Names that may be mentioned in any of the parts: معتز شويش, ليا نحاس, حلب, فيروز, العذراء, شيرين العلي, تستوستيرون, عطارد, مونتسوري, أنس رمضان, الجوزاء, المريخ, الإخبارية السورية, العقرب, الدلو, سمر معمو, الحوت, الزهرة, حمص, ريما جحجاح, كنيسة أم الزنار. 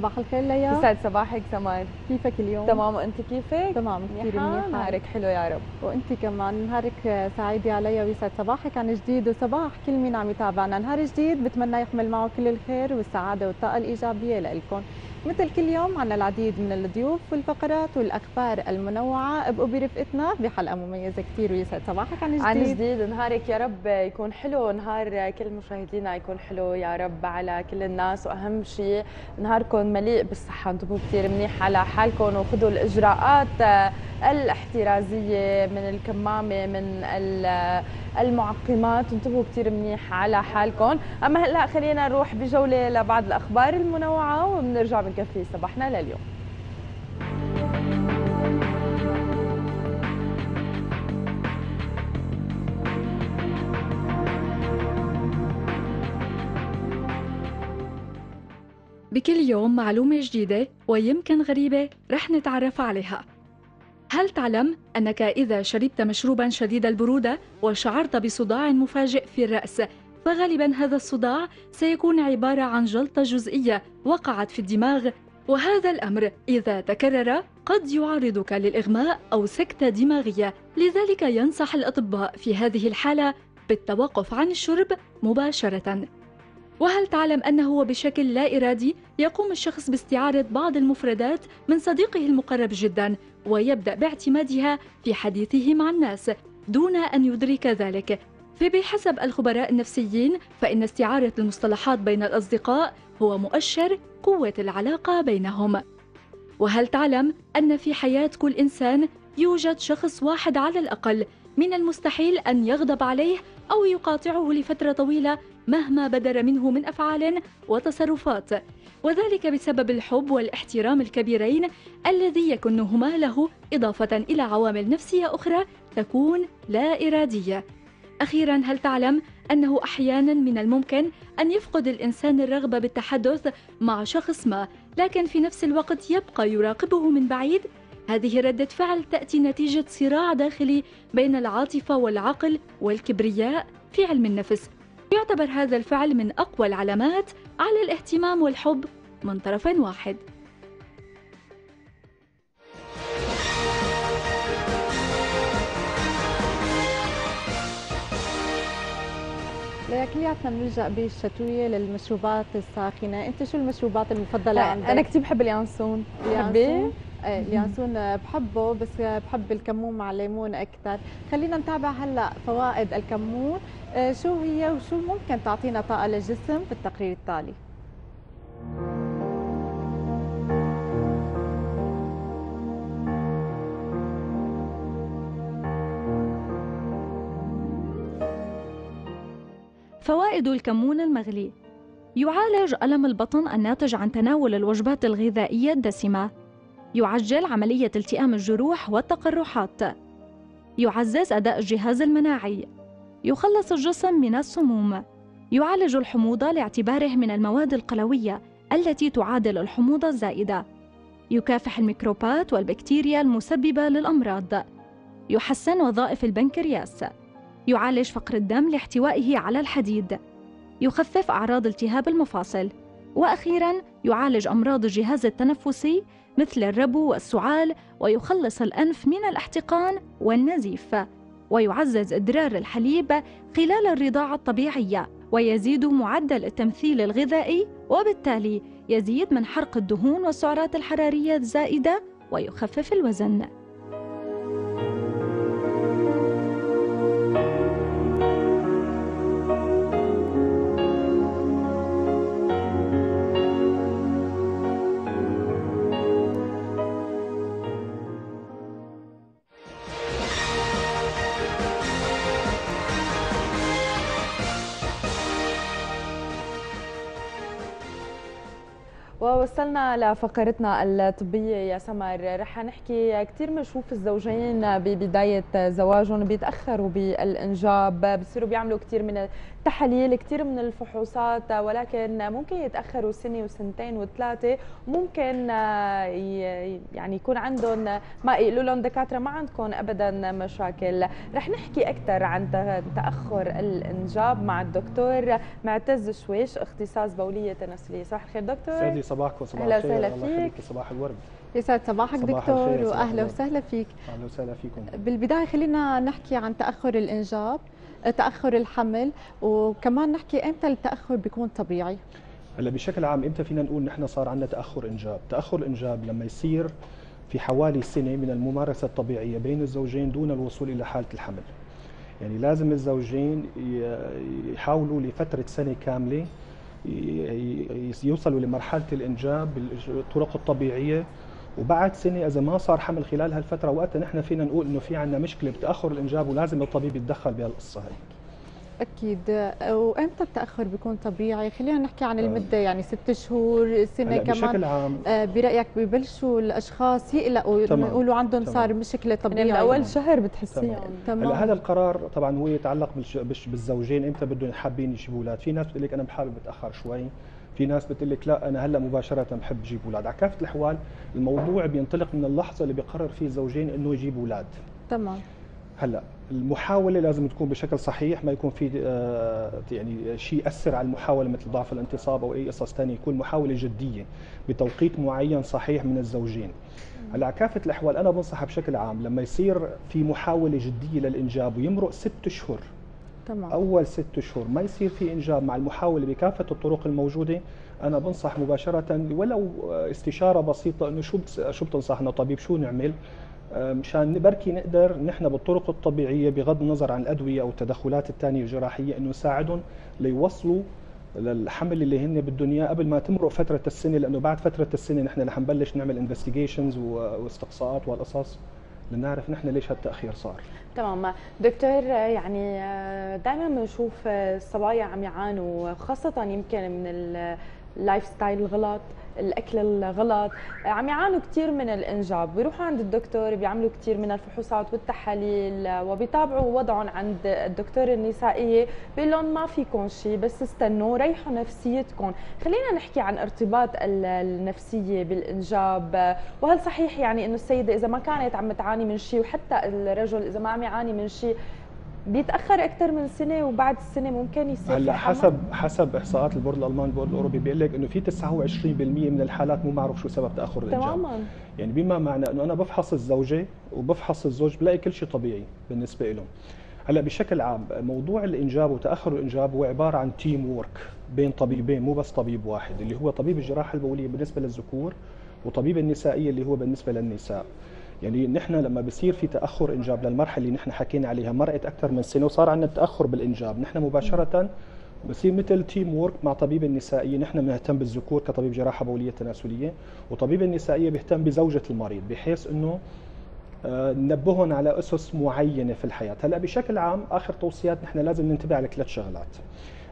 صباح الخير ليا. يسعد صباحك سمر، كيفك اليوم؟ تمام، وانت كيفك؟ تمام كثير منيحة، نهارك حلو يا رب، وانت كمان نهارك سعيد يا ليا، ويسعد صباحك عن جديد وصباح كل مين عم يتابعنا. نهار جديد بتمنى يحمل معه كل الخير والسعادة والطاقة الإيجابية لإلكم. مثل كل يوم عنا العديد من الضيوف والفقرات والأخبار المنوعة، ابقوا برفقتنا بحلقة مميزة كثير، ويسعد صباحك عن جديد. عن جديد، نهارك يا رب يكون حلو، نهار كل مشاهدينا يكون حلو يا رب على كل الناس، وأهم شيء نهاركم مليء بالصحة، انتبهوا كثير منيح على حالكم وخذوا الإجراءات الاحترازية من الكمامة من المعقمات، انتبهوا كثير منيح على حالكم. أما هلا خلينا نروح بجولة لبعض الأخبار المنوعة وبنرجع بنكفي صباحنا لليوم. بكل يوم معلومة جديدة ويمكن غريبة رح نتعرف عليها. هل تعلم أنك إذا شربت مشروباً شديد البرودة وشعرت بصداع مفاجئ في الرأس، فغالباً هذا الصداع سيكون عبارة عن جلطة جزئية وقعت في الدماغ، وهذا الأمر إذا تكرر قد يعرضك للإغماء أو سكتة دماغية، لذلك ينصح الأطباء في هذه الحالة بالتوقف عن الشرب مباشرةً. وهل تعلم أنه بشكل لا إرادي يقوم الشخص باستعارة بعض المفردات من صديقه المقرب جداً ويبدأ باعتمادها في حديثه مع الناس دون أن يدرك ذلك؟ فبحسب الخبراء النفسيين فإن استعارة المصطلحات بين الأصدقاء هو مؤشر قوة العلاقة بينهم. وهل تعلم أن في حياة كل إنسان يوجد شخص واحد على الأقل من المستحيل أن يغضب عليه أو يقاطعه لفترة طويلة مهما بدر منه من أفعال وتصرفات، وذلك بسبب الحب والاحترام الكبيرين الذي يكنهما له، إضافة إلى عوامل نفسية أخرى تكون لا إرادية. أخيراً، هل تعلم أنه أحياناً من الممكن أن يفقد الإنسان الرغبة بالتحدث مع شخص ما، لكن في نفس الوقت يبقى يراقبه من بعيد؟ هذه ردة فعل تأتي نتيجة صراع داخلي بين العاطفة والعقل والكبرياء في علم النفس. يعتبر هذا الفعل من أقوى العلامات على الاهتمام والحب من طرف واحد. كلياتنا بنلجأ بالشتوية للمشروبات الساخنة، أنت شو المشروبات المفضلة عندك؟ أنا كثير بحب اليانسون. بتحبيه؟ ايه اليانسون بحبه، بس بحب الكمون مع الليمون اكثر. خلينا نتابع هلا فوائد الكمون شو هي وشو ممكن تعطينا طاقه للجسم في التقرير التالي. فوائد الكمون المغلي: يعالج ألم البطن الناتج عن تناول الوجبات الغذائية الدسمة، يعجل عملية التئام الجروح والتقرحات، يعزز أداء الجهاز المناعي، يخلص الجسم من السموم، يعالج الحموضة لاعتباره من المواد القلوية التي تعادل الحموضة الزائدة، يكافح الميكروبات والبكتيريا المسببة للأمراض، يحسن وظائف البنكرياس، يعالج فقر الدم لاحتوائه على الحديد، يخفف أعراض التهاب المفاصل، وأخيراً يعالج أمراض الجهاز التنفسي مثل الربو والسعال، ويخلص الأنف من الاحتقان والنزيف، ويعزز إدرار الحليب خلال الرضاعة الطبيعية، ويزيد معدل التمثيل الغذائي، وبالتالي يزيد من حرق الدهون والسعرات الحرارية الزائدة، ويخفف الوزن. وصلنا لفقرتنا الطبية يا سمر، رح نحكي كثير بنشوف الزوجين ببداية زواجهم بيتأخروا بالإنجاب، بصيروا بيعملوا كثير من تحاليل، كثير من الفحوصات، ولكن ممكن يتاخروا سنه وسنتين وثلاثه، ممكن يعني يكون عندهم ما يقولوا لهم دكاتره ما عندكم ابدا مشاكل. رح نحكي اكثر عن تاخر الانجاب مع الدكتور معتز شويش، اختصاص بوليه تناسليه. صباح الخير دكتور. يسعد لي صباحكم. صباح الخير. اهلا وسهلا فيك. صباح الورد. يسعد صباحك دكتور واهلا وسهلا فيك. اهلا وسهلا فيكم. بالبدايه خلينا نحكي عن تاخر الانجاب، تاخر الحمل، وكمان نحكي امتى التاخر بيكون طبيعي. هلا بشكل عام امتى فينا نقول نحن صار عندنا تاخر انجاب؟ تاخر الانجاب لما يصير في حوالي سنه من الممارسه الطبيعيه بين الزوجين دون الوصول الى حاله الحمل. يعني لازم الزوجين يحاولوا لفتره سنه كامله يوصلوا لمرحله الانجاب بالطرق الطبيعيه، وبعد سنه اذا ما صار حمل خلال هالفتره وقتها نحن فينا نقول انه في عندنا مشكله بتاخر الانجاب ولازم الطبيب يتدخل بهالقصه هي. اكيد. وامتى التاخر بيكون طبيعي؟ خلينا نحكي عن المده، يعني 6 شهور، سنه كمان. بشكل عام برايك ببلشوا الاشخاص يقلقوا يقولوا عندهم صار مشكله طبيعيه من اول شهر بتحسيها؟ تمام. هذا القرار طبعا هو يتعلق بالزوجين امتى بدهم حابين يجيبوا اولاد. في ناس بتقول لك انا حابب اتاخر شوي، في ناس بتقول لك لا انا هلا مباشره بحب اجيب اولاد. على كافه الاحوال الموضوع بينطلق من اللحظه اللي بيقرر فيه الزوجين انه يجيبوا اولاد. تمام. هلا المحاوله لازم تكون بشكل صحيح، ما يكون في يعني شيء ياثر على المحاوله مثل ضعف الانتصاب او اي قصص ثانيه، يكون محاوله جديه بتوقيت معين صحيح من الزوجين. هلا على كافه الاحوال انا بنصح بشكل عام لما يصير في محاوله جديه للانجاب ويمرق 6 شهور، تمام، اول 6 شهور ما يصير في انجاب مع المحاوله بكافه الطرق الموجوده، انا بنصح مباشره ولو استشاره بسيطه انه شو بتنصحنا طبيب شو نعمل مشان بركي نقدر نحن بالطرق الطبيعيه بغض النظر عن الادويه او التدخلات الثانيه الجراحيه انه نساعدهم ليوصلوا للحمل اللي هن بدهم اياه قبل ما تمرق فتره السنه، لانه بعد فتره السنه نحن رح نبلش نعمل انفستيجيشنز واستقصاءات والقصص لنعرف نحن ليش هالتاخير صار. تمام دكتور. يعني دائما بنشوف الصبايا عم يعانوا خاصه يمكن من اللايف ستايل الغلط، الاكل الغلط، عم يعانوا كثير من الانجاب، بيروحوا عند الدكتور بيعملوا كثير من الفحوصات والتحاليل وبيتابعوا وضعهم عند الدكتور النسائيه، بيقول لهم ما فيكم شيء بس استنوا ريحوا نفسيتكم. خلينا نحكي عن ارتباط النفسيه بالانجاب، وهل صحيح يعني انه السيده اذا ما كانت عم تعاني من شيء وحتى الرجل اذا ما عم يعاني من شيء بيتاخر اكثر من سنه وبعد السنه ممكن يصير؟ هلا حسب احصاءات البورد الالماني والبورد الاوروبي بيقول لك انه في 29% من الحالات مو معروف شو سبب تاخر الانجاب. تماما. يعني بما معنى انه انا بفحص الزوجه وبفحص الزوج بلاقي كل شيء طبيعي بالنسبه لهم. هلا بشكل عام موضوع الانجاب وتاخر الانجاب هو عباره عن تيم وورك بين طبيبين، مو بس طبيب واحد، اللي هو طبيب الجراحه البوليه بالنسبه للذكور وطبيب النسائيه اللي هو بالنسبه للنساء. يعني نحن لما بصير في تاخر انجاب للمرحله اللي نحن حكينا عليها مرقت اكثر من سنه وصار عندنا تاخر بالانجاب، نحن مباشره بصير مثل تيم وورك مع طبيب النسائيه، نحن بنهتم بالذكور كطبيب جراحه بوليه تناسليه، وطبيب النسائيه بيهتم بزوجه المريض بحيث انه ننبههم على اسس معينه في الحياه. هلا بشكل عام اخر توصيات نحن لازم ننتبه على 3 شغلات.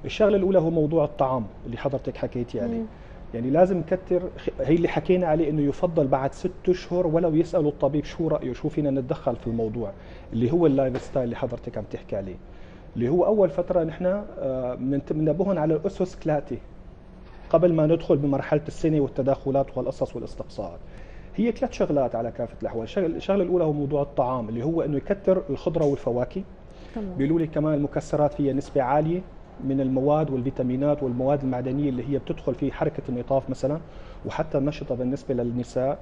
الشغله الاولى هو موضوع الطعام اللي حضرتك حكيتي عليه. يعني لازم نكتر، هي اللي حكينا عليه انه يفضل بعد 6 اشهر ولو يسالوا الطبيب شو رايه، شو فينا نتدخل في الموضوع اللي هو اللايف ستايل اللي حضرتك عم تحكي عليه، اللي هو اول فتره نحن بننبههم على اسس 3 قبل ما ندخل بمرحله السنه والتدخلات والقصص والاستقصاءات. هي 3 شغلات على كافه الاحوال. الشغله الاولى هو موضوع الطعام اللي هو انه يكتر الخضره والفواكه. بيقولوا لي كمان المكسرات فيها نسبه عاليه من المواد والفيتامينات والمواد المعدنيه اللي هي بتدخل في حركه النطاف مثلا وحتى النشطه بالنسبه للنساء.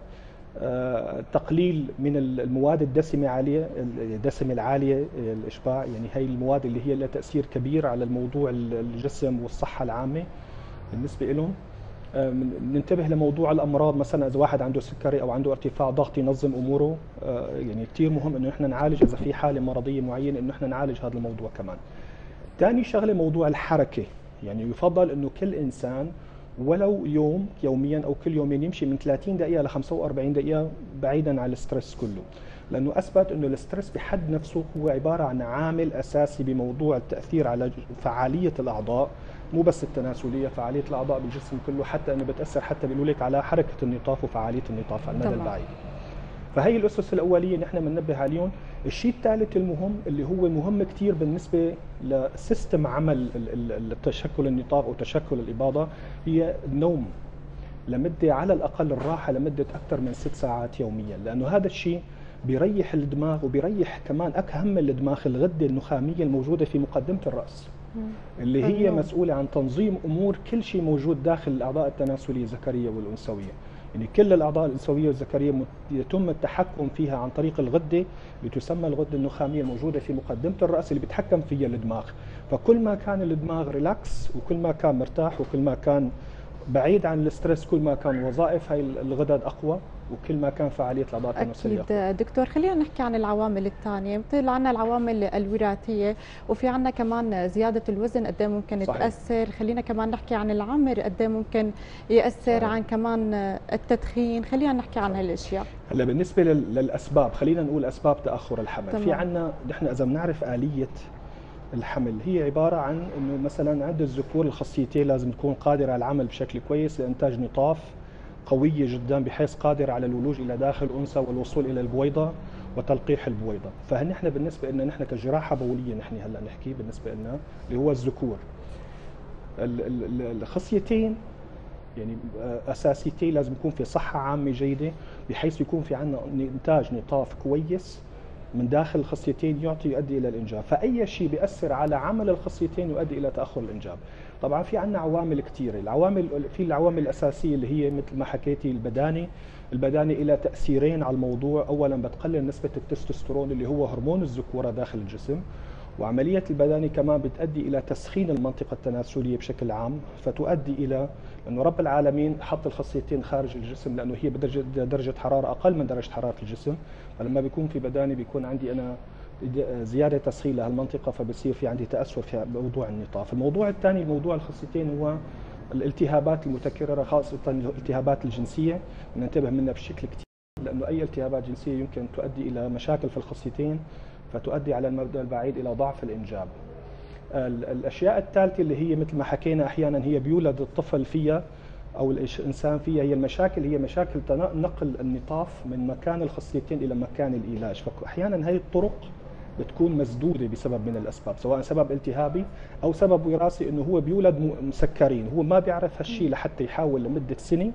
تقليل من المواد الدسمه العاليه الاشباع، يعني هي المواد اللي هي لها تاثير كبير على الموضوع الجسم والصحه العامه بالنسبه لهم. ننتبه لموضوع الامراض مثلا اذا واحد عنده سكري او عنده ارتفاع ضغط ينظم اموره، يعني كثير مهم انه نحن نعالج اذا في حاله مرضيه معينه انه نحن نعالج هذا الموضوع كمان. ثاني شغله موضوع الحركه، يعني يفضل انه كل انسان ولو يوم يوميا او كل يومين يمشي من 30 دقيقه ل 45 دقيقه بعيدا عن الستريس كله، لانه اثبت انه الستريس بحد نفسه هو عباره عن عامل اساسي بموضوع التاثير على فعاليه الاعضاء، مو بس التناسليه، فعاليه الاعضاء بالجسم كله، حتى انه بتاثر حتى بيقولوا لك على حركه النطاف وفعاليه النطاف على المدى البعيد. فهي الاسس الاوليه نحن بننبه عليهم. الشيء الثالث المهم اللي هو مهم كثير بالنسبه لسيستم عمل التشكل النطاق او تشكل الاباضه، هي النوم لمده على الاقل، الراحه لمده اكثر من 6 ساعات يوميا، لانه هذا الشيء بيريح الدماغ وبيريح كمان اهم الدماغ الغده النخاميه الموجوده في مقدمه الراس اللي هي مسؤوله عن تنظيم امور كل شيء موجود داخل الاعضاء التناسليه الذكريه والانثويه. يعني كل الاعضاء الانثويه والذكريه يتم التحكم فيها عن طريق الغده اللي تسمى الغده النخاميه الموجوده في مقدمه الراس اللي بيتحكم فيها الدماغ. فكل ما كان الدماغ ريلاكس وكل ما كان مرتاح وكل ما كان بعيد عن الاسترس، كل ما كان وظائف هاي الغدد اقوى وكل ما كان فعاليه الاعضاء التناسليه اكيد. دكتور خلينا نحكي عن العوامل الثانيه، مثل عندنا العوامل الوراثيه وفي عندنا كمان زياده الوزن قد ايه ممكن صحيح. تاثر، خلينا كمان نحكي عن العمر قد ايه ممكن ياثر صحيح. عن كمان التدخين، خلينا نحكي عن هالاشياء. هلا بالنسبه للاسباب، خلينا نقول اسباب تاخر الحمل طبعا. في عندنا نحن اذا بنعرف آلية الحمل هي عباره عن انه مثلا عند الذكور الخصيتين لازم تكون قادره على العمل بشكل كويس لانتاج نطاف قويه جدا بحيث قادره على الولوج الى داخل الانثى والوصول الى البويضه وتلقيح البويضه. فنحن بالنسبه لنا نحن كجراحه بوليه نحن هلا نحكي بالنسبه لنا اللي هو الذكور الخصيتين يعني اساسيتين لازم يكون في صحه عامه جيده بحيث يكون في عندنا انتاج نطاف كويس من داخل الخصيتين يؤدي الى الانجاب، فاي شيء بياثر على عمل الخصيتين يؤدي الى تاخر الانجاب. طبعا في عندنا عوامل كثيره، العوامل الاساسيه اللي هي مثل ما حكيتي البدانه، البدانه لها تاثيرين على الموضوع، اولا بتقلل نسبه التستوستيرون اللي هو هرمون الذكوره داخل الجسم، وعمليه البدانه كمان بتؤدي الى تسخين المنطقه التناسليه بشكل عام، فتؤدي الى انه رب العالمين حط الخصيتين خارج الجسم لانه هي بدرجه حراره اقل من درجه حراره الجسم، فلما بيكون في بدانه بيكون عندي انا زياده تسخين لهالمنطقه فبصير في عندي تاثر في موضوع النطاف. الموضوع الثاني موضوع الخصيتين هو الالتهابات المتكرره خاصه الالتهابات الجنسيه، ننتبه منها بشكل كثير لانه اي التهابات جنسيه يمكن تؤدي الى مشاكل في الخصيتين فتؤدي على المدى البعيد الى ضعف الانجاب. الاشياء الثالثه اللي هي مثل ما حكينا احيانا هي بيولد الطفل فيها او الانسان فيها، هي المشاكل نقل النطاف من مكان الخصيتين الى مكان الإيلاج، فاحيانا هي الطرق بتكون مسدوده بسبب من الاسباب، سواء سبب التهابي او سبب وراثي انه هو بيولد مسكرين، هو ما بيعرف هالشيء لحتى يحاول لمده سنه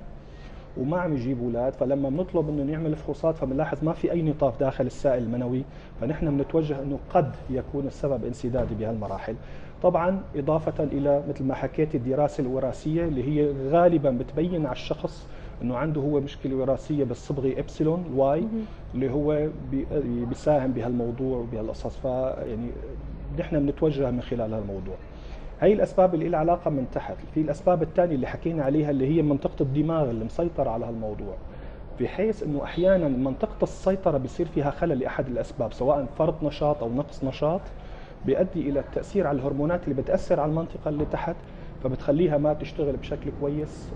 وما عم يجيب اولاد، فلما بنطلب انه نعمل فحوصات فبنلاحظ ما في اي نطاف داخل السائل المنوي، فنحن بنتوجه انه قد يكون السبب انسدادي بهالمراحل. طبعا اضافه الى مثل ما حكيت الدراسه الوراثيه اللي هي غالبا بتبين على الشخص انه عنده هو مشكله وراثيه بالصبغه ايبسيلون واي اللي هو بيساهم بهالموضوع وبهالقصص، فيعني نحن بنتوجه من خلال هالموضوع. هي الاسباب اللي لها علاقه من تحت. في الاسباب الثانيه اللي حكينا عليها اللي هي منطقه الدماغ اللي مسيطره على هالموضوع، بحيث انه احيانا منطقه السيطره بيصير فيها خلل لاحد الاسباب، سواء فرط نشاط او نقص نشاط بيؤدي الى التاثير على الهرمونات اللي بتاثر على المنطقه اللي تحت، فبتخليها ما تشتغل بشكل كويس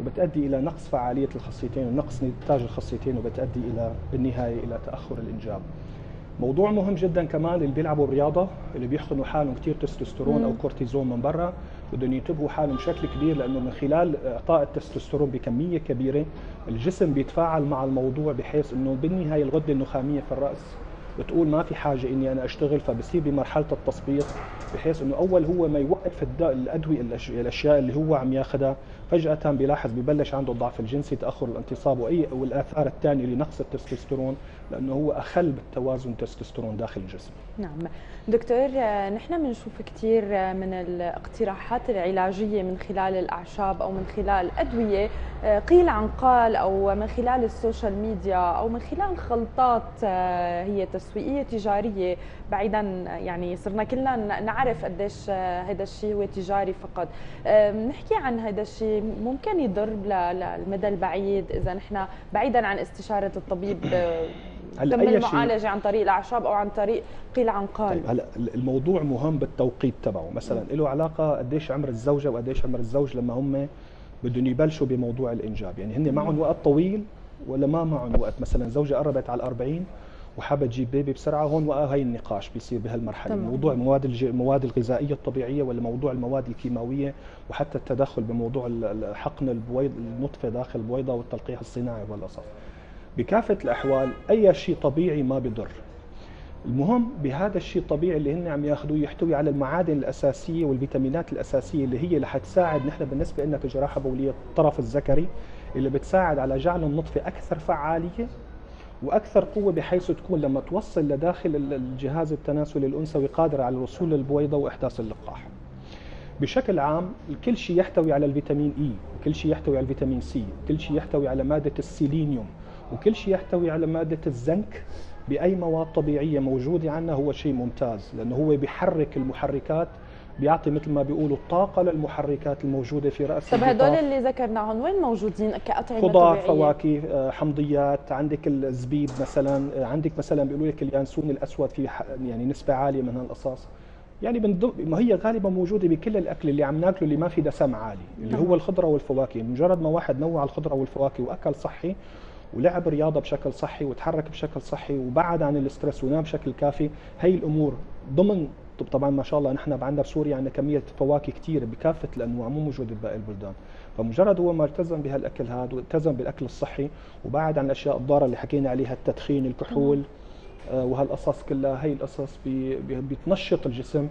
وبتؤدي الى نقص فعاليه الخصيتين ونقص نتاج الخصيتين، وبتؤدي الى بالنهايه الى تاخر الانجاب. موضوع مهم جدا كمان اللي بيلعبوا الرياضه اللي بيحقنوا حالهم كثير تستوستيرون او كورتيزون من برا، بدهم ينتبهوا حالهم بشكل كبير لانه من خلال اعطاء التستوستيرون بكميه كبيره الجسم بيتفاعل مع الموضوع بحيث انه بالنهايه الغده النخاميه في الراس بتقول ما في حاجه اني انا اشتغل، فبصير بمرحله التصبيط بحيث انه اول هو ما يوقف الادويه الاشياء اللي هو عم ياخذها فجاه بيلاحظ ببلش عنده الضعف الجنسي، تاخر الانتصاب والاثار الثانيه لنقص التستوستيرون لانه هو اخل بالتوازن التستوستيرون داخل الجسم. نعم دكتور، نحن بنشوف كثير من الاقتراحات العلاجيه من خلال الاعشاب او من خلال ادويه قيل عن قال، او من خلال السوشيال ميديا، او من خلال خلطات هي تسويقيه تجاريه، بعيدا يعني صرنا كلنا نعرف قديش هذا الشيء هو تجاري فقط. بنحكي عن هذا الشيء ممكن يضر للمدى البعيد اذا نحن بعيدا عن استشاره الطبيب تم المعالجه عن طريق الاعشاب او عن طريق قيل عن قال. طيب هلا الموضوع مهم بالتوقيت تبعه، مثلا له علاقه قديش عمر الزوجه وقديش عمر الزوج لما هم بدهم يبلشوا بموضوع الانجاب، يعني هن معهم وقت طويل ولا ما معهم وقت، مثلا زوجه قربت على ال40 وحابه تجيب بيبي بسرعه، هون وقع هي النقاش بيصير بهالمرحله، موضوع المواد الغذائيه الطبيعيه ولا موضوع المواد الكيماويه، وحتى التدخل بموضوع حقن البويض النطفه داخل البويضه والتلقيح الصناعي والقصص. بكافة الأحوال أي شيء طبيعي ما بضر. المهم بهذا الشيء الطبيعي اللي هن عم ياخذوه يحتوي على المعادن الأساسية والفيتامينات الأساسية اللي هي اللي حتساعد نحن بالنسبة لنا كجراحة بولية الطرف الذكري، اللي بتساعد على جعل النطفة أكثر فعالية وأكثر قوة، بحيث تكون لما توصل لداخل الجهاز التناسلي الأنثوي قادرة على الوصول للبويضة وإحداث اللقاح. بشكل عام كل شيء يحتوي على الفيتامين إي، وكل شيء يحتوي على الفيتامين سي، كل شيء يحتوي على مادة السيلينيوم، وكل شيء يحتوي على مادة الزنك بأي مواد طبيعية موجودة عندنا هو شيء ممتاز، لأنه هو بيحرك المحركات، بيعطي مثل ما بيقولوا الطاقة للمحركات الموجودة في رأس البطاقة. طب هدول اللي ذكرناهم وين موجودين كأطعمة طبيعية؟ خضار، فواكه، حمضيات، عندك الزبيب مثلا، عندك مثلا بيقولوا لك اليانسون الأسود في يعني نسبة عالية من هالقصاص، يعني ما هي غالبا موجودة بكل الأكل اللي عم ناكله اللي ما في دسم عالي، اللي هو الخضرة والفواكه. مجرد ما واحد نوع الخضرة والفواكه وأكل صحي ولعب رياضة بشكل صحي وتحرك بشكل صحي وبعد عن الاسترس ونام بشكل كافي، هي الأمور ضمن طبعا ما شاء الله نحن عندنا بسوريا عندنا كمية فواكه كثير بكافة الأنواع مو موجودة بباقي البلدان، فمجرد هو ما التزم بهالأكل هذا والتزم بالأكل الصحي وبعد عن الأشياء الضارة اللي حكينا عليها التدخين، الكحول وهالقصص كلها، هي القصص بتنشط الجسم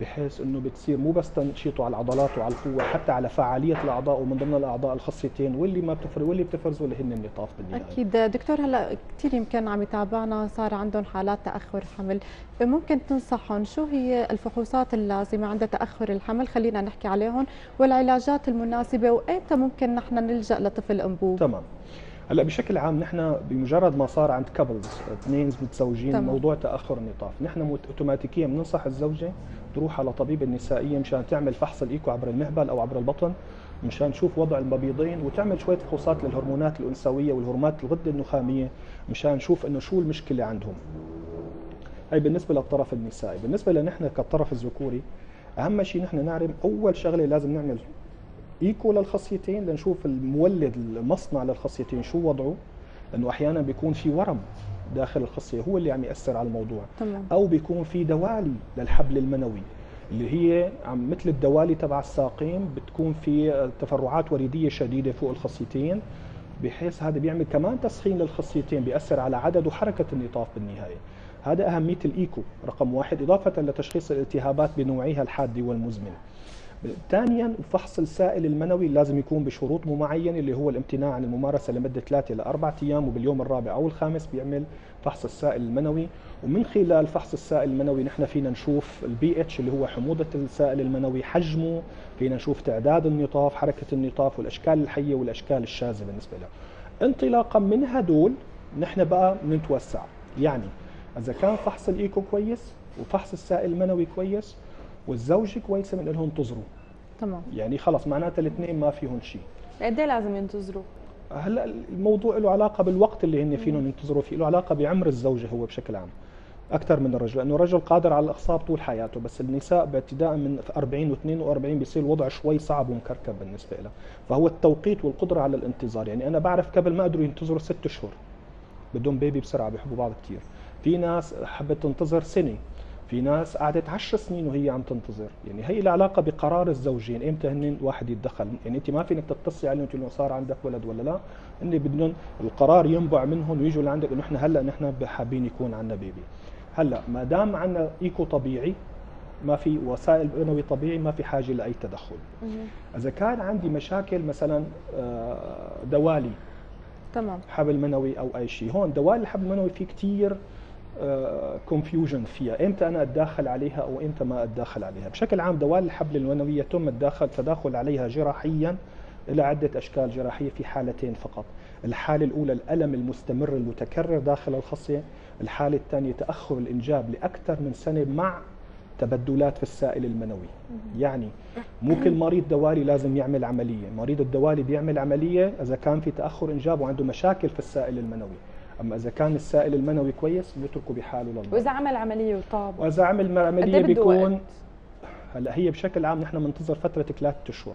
بحيث انه بتصير مو بس تنشيطه على العضلات وعلى القوه، حتى على فعاليه الاعضاء، ومن ضمن الاعضاء الخصيتين واللي ما بتفرز واللي بتفرزوا اللي هن النطاف بالنهايه. اكيد دكتور، هلا كثير يمكن عم يتابعنا صار عندهم حالات تاخر حمل، ممكن تنصحهم شو هي الفحوصات اللازمه عند تاخر الحمل، خلينا نحكي عليهم، والعلاجات المناسبه، وايمتى ممكن نحن نلجا لطفل انبوب؟ تمام. هلا بشكل عام نحن بمجرد ما صار عند كابلز اثنين متزوجين موضوع تاخر النطاف، نحن اوتوماتيكيا بننصح الزوجه تروح على طبيب النسائيه مشان تعمل فحص الايكو عبر المهبل او عبر البطن مشان نشوف وضع المبيضين، وتعمل شويه فحوصات للهرمونات الانثويه والهرمونات الغده النخاميه مشان نشوف انه شو المشكله عندهم. هي بالنسبه للطرف النسائي. بالنسبه لنحن كالطرف الذكوري، اهم شيء نحن نعرف اول شغله لازم نعمل ايكو للخصيتين لنشوف المولد المصنع للخصيتين شو وضعه، لانه احيانا بيكون في ورم داخل الخصيه هو اللي عم ياثر على الموضوع. طبعا. او بيكون في دوالي للحبل المنوي اللي هي مثل الدوالي تبع الساقين، بتكون في تفرعات وريديه شديده فوق الخصيتين، بحيث هذا بيعمل كمان تسخين للخصيتين بياثر على عدد وحركه النطاف بالنهايه. هذا اهميه الايكو رقم واحد، اضافه لتشخيص الالتهابات بنوعيها الحاده والمزمنه. ثانيا فحص السائل المنوي لازم يكون بشروط معينه اللي هو الامتناع عن الممارسه لمده 3 إلى 4 أيام، وباليوم الرابع او الخامس بيعمل فحص السائل المنوي، ومن خلال فحص السائل المنوي نحن فينا نشوف البي اتش اللي هو حموضه السائل المنوي، حجمه، فينا نشوف تعداد النطاف، حركه النطاف، والاشكال الحيه والاشكال الشاذه بالنسبه له. انطلاقا من هدول نحن بقى بنتوسع، يعني اذا كان فحص الايكو كويس وفحص السائل المنوي كويس والزوجه كويسه من لهم انتظروا. تمام. يعني خلص معناتها الاثنين ما فيهم شيء. قد ايه لازم ينتظروا؟ هلا الموضوع له علاقه بالوقت اللي هن فيهم ينتظروا فيه، له علاقه بعمر الزوجه هو بشكل عام اكثر من الرجل، لانه الرجل قادر على الاخصاب طول حياته، بس النساء باعتداء من 40 و42 بيصير الوضع شوي صعب ومكركب بالنسبه لها، فهو التوقيت والقدره على الانتظار. يعني انا بعرف قبل ما قدروا ينتظروا 6 أشهر بدهم بيبي بسرعه، بيحبوا بعض كثير، في ناس حبت تنتظر سنه، في ناس قعدت 10 سنين وهي عم تنتظر، يعني هي لها علاقه بقرار الزوجين، امتى هن واحد يتدخل، يعني انت ما فينك تتصلي عليهم تقول لهم صار عندك ولد ولا لا، هن بدهم القرار ينبع منهم ويجوا لعندك انه نحن هلا نحن حابين يكون عندنا بيبي. هلا ما دام عندنا ايكو طبيعي ما في وسائل منوي طبيعي ما في حاجه لاي تدخل. اذا كان عندي مشاكل مثلا دوالي، تمام، حبل منوي او اي شيء، هون دوالي الحبل المنوي في كثير كونفيوجن فيها، امتى انا اتداخل عليها او امتى ما اتداخل عليها. بشكل عام دوال الحبل المنوي يتم التداخل عليها جراحيا الى عده اشكال جراحيه في حالتين فقط، الحاله الاولى الالم المستمر المتكرر داخل الخصيه، الحاله الثانيه تاخر الانجاب لاكثر من سنه مع تبدلات في السائل المنوي. يعني مو كل مريض دوالي لازم يعمل عمليه، مريض الدوالي بيعمل عمليه اذا كان في تاخر انجاب وعنده مشاكل في السائل المنوي، اما اذا كان السائل المنوي كويس بيتركه بحاله للمرض. واذا عمل عمليه وطاب واذا عمل عمليه بيكون هلا هي بشكل عام نحن بننتظر فتره 3 أشهر.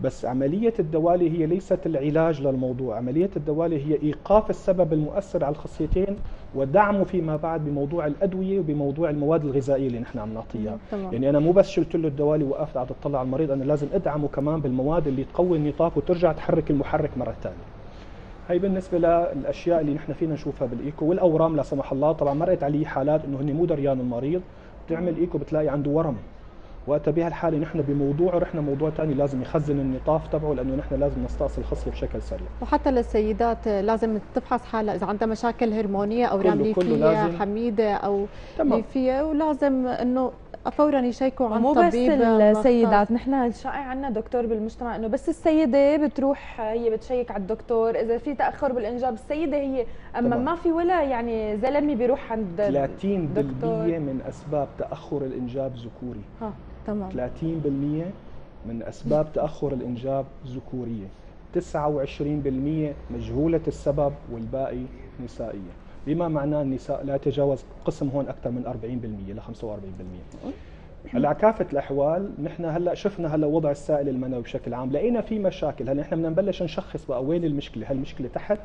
بس عمليه الدوالي هي ليست العلاج للموضوع، عمليه الدوالي هي ايقاف السبب المؤثر على الخصيتين ودعمه فيما بعد بموضوع الادويه وبموضوع المواد الغذائيه اللي نحن عم نعطيها. يعني انا مو بس شلت له الدوالي ووقفت قاعد اطلع على المريض، انا لازم ادعمه كمان بالمواد اللي تقوي النطاف وترجع تحرك المحرك مره ثانيه. هي بالنسبه للاشياء اللي نحن فينا نشوفها بالايكو. والاورام لا سمح الله طبعا مرقت عليه حالات انه هن مو دريان المريض، بتعمل ايكو بتلاقي عنده ورم، وقتها بهالحاله نحن بموضوع رحنا موضوع ثاني لازم يخزن النطاف تبعه، لانه نحن لازم نستأصل خصله بشكل سريع. وحتى للسيدات لازم تفحص حالها اذا عندها مشاكل هرمونيه او رام ليفيه حميده او ليفيه، ولازم انه فورا يشيكوا عن طبيب. مو بس السيدات، نحن شائع عندنا دكتور بالمجتمع انه بس السيده بتروح هي بتشيك على الدكتور اذا في تاخر بالانجاب، السيده هي اما ما في ولا يعني زلمه بيروح عند دكتور. 30% من اسباب تاخر الانجاب ذكوري. تمام. 30% من اسباب تاخر الانجاب ذكوريه، 29% مجهوله السبب والباقي نسائيه، بما معناه النساء لا يتجاوز قسم هون اكثر من 40% ل 45%. هلا كافه الاحوال نحن هلا شفنا هلا وضع السائل المنوي بشكل عام، لقينا في مشاكل، هلا نحن بدنا نبلش نشخص بقى وين المشكله، هل المشكله تحت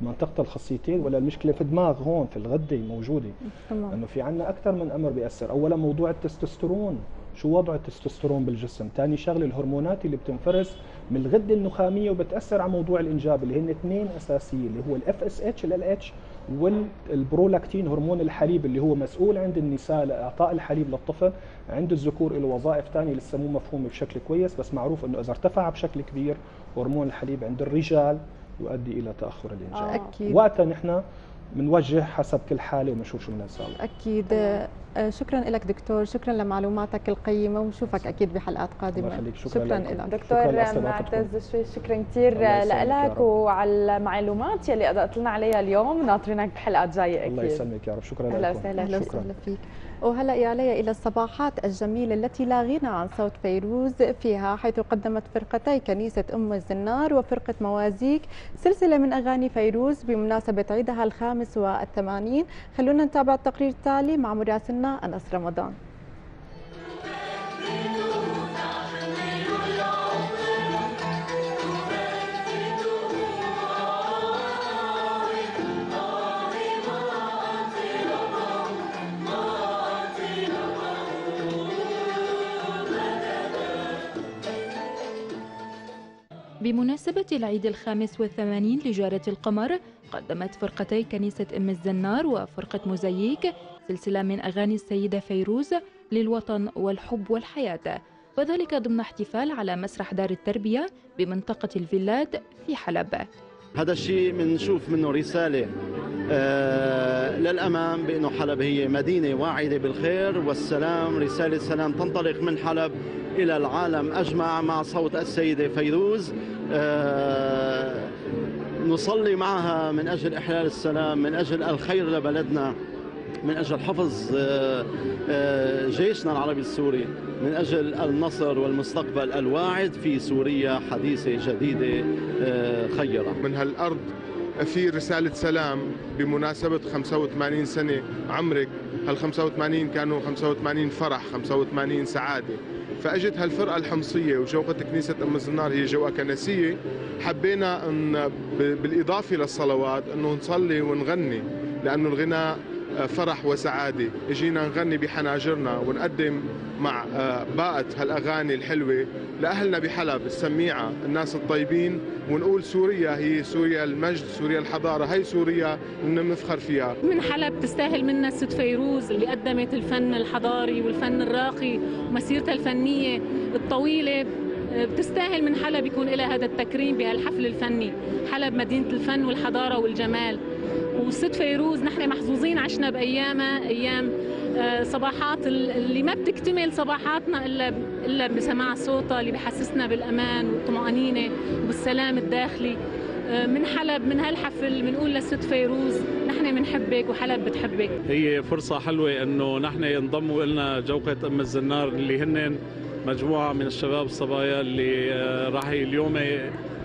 منطقة الخصيتين ولا المشكلة في الدماغ هون في الغدة موجودة؟ لأنه في عنا أكثر من أمر بيأثر، أولا موضوع التستوستيرون، شو وضع التستوستيرون بالجسم، ثاني شغلة الهرمونات اللي بتنفرز من الغدة النخامية وبتأثر على موضوع الإنجاب، اللي هن اثنين أساسيين اللي هو الاف اس اتش ال اتش والبرولاكتين هرمون الحليب اللي هو مسؤول عند النساء لإعطاء الحليب للطفل، عند الذكور له وظائف ثانية لسه مو مفهومة بشكل كويس، بس معروف إنه إذا ارتفع بشكل كبير هرمون الحليب عند الرجال يؤدي الى تاخر الانجاب. وقتها نحن بنوجه حسب كل حاله وبنشوف شو بدنا نسوي. اكيد. شكرا لك دكتور، شكرا لمعلوماتك القيمه، ونشوفك اكيد بحلقات قادمه. الله يخليك. شكرا لك دكتور معتز شويش، شكرا كثير لك وعلى المعلومات يلي اضأت لنا عليها اليوم، ناطرينك بحلقات جايه اكيد. الله يسلمك يا رب. شكرا لك. اهلا وسهلا. اهلا وسهلا فيك. وهلا يا ليا الى الصباحات الجميله التي لا غنى عن صوت فيروز فيها، حيث قدمت فرقتي كنيسه ام الزنار وفرقه موازيك سلسله من اغاني فيروز بمناسبه عيدها ال85. خلونا نتابع التقرير التالي مع مراسلنا أنس رمضان. بمناسبة العيد ال85 لجارة القمر، قدمت فرقتي كنيسة أم الزنار وفرقة موزاييك سلسلة من أغاني السيدة فيروز للوطن والحب والحياة، وذلك ضمن احتفال على مسرح دار التربية بمنطقة الفيلاد في حلب. هذا الشيء بنشوف منه رسالة للأمام بأنه حلب هي مدينة واعدة بالخير والسلام، رسالة سلام تنطلق من حلب إلى العالم أجمع مع صوت السيدة فيروز. نصلي معها من أجل إحلال السلام، من أجل الخير لبلدنا، من أجل حفظ جيشنا العربي السوري، من أجل النصر والمستقبل الواعد في سوريا حديثة جديدة خيرة. من هالأرض في رسالة سلام بمناسبة 85 سنة عمرك، هال 85 كانوا 85 فرح، 85 سعادة، فأجت هالفرقة الحمصية وجوقة كنيسة أم الزنار هي جوقة كنسية، حبينا أن بالإضافة للصلوات أنه نصلي ونغني، لأنه الغناء فرح وسعادة، اجينا نغني بحناجرنا ونقدم مع باقة هالأغاني الحلوة لأهلنا بحلب السميعة، الناس الطيبين، ونقول سوريا هي سوريا المجد، سوريا الحضارة، هي سوريا نفخر فيها. من حلب تستاهل منا ست فيروز اللي قدمت الفن الحضاري والفن الراقي ومسيرتها الفنية الطويلة، بتستاهل من حلب يكون لها هذا التكريم بهالحفل الفني. حلب مدينة الفن والحضارة والجمال، وست فيروز نحن محظوظين عشنا بأيامها، أيام صباحات اللي ما بتكتمل صباحاتنا إلا بسماع صوتها اللي بحسسنا بالأمان والطمأنينة والسلام الداخلي. من حلب من هالحفل بنقول لست فيروز نحن بنحبك وحلب بتحبك. هي فرصة حلوة إنه نحن ينضموا إلنا جوقة أم الزنار اللي هن مجموعة من الشباب الصبايا اللي راح اليوم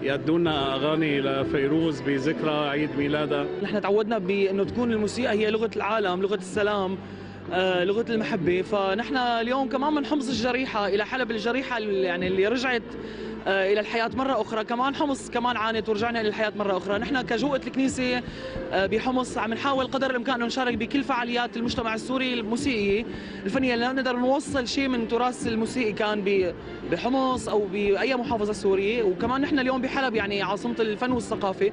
يأدوا لنا أغاني لفيروز بذكرى عيد ميلادها. نحن تعودنا بأنه تكون الموسيقى هي لغة العالم، لغة السلام، لغة المحبة، فنحن اليوم كمان من حمص الجريحة إلى حلب الجريحة يعني اللي رجعت إلى الحياة مرة أخرى، كمان حمص كمان عانت ورجعنا إلى الحياة مرة أخرى. نحن كجوقة الكنيسة بحمص عم نحاول قدر الإمكان أنه نشارك بكل فعاليات المجتمع السوري الموسيقية الفنية، لأنه نقدر نوصل شيء من تراث الموسيقي كان بحمص أو بأي محافظة سورية، وكمان نحن اليوم بحلب يعني عاصمة الفن والثقافة.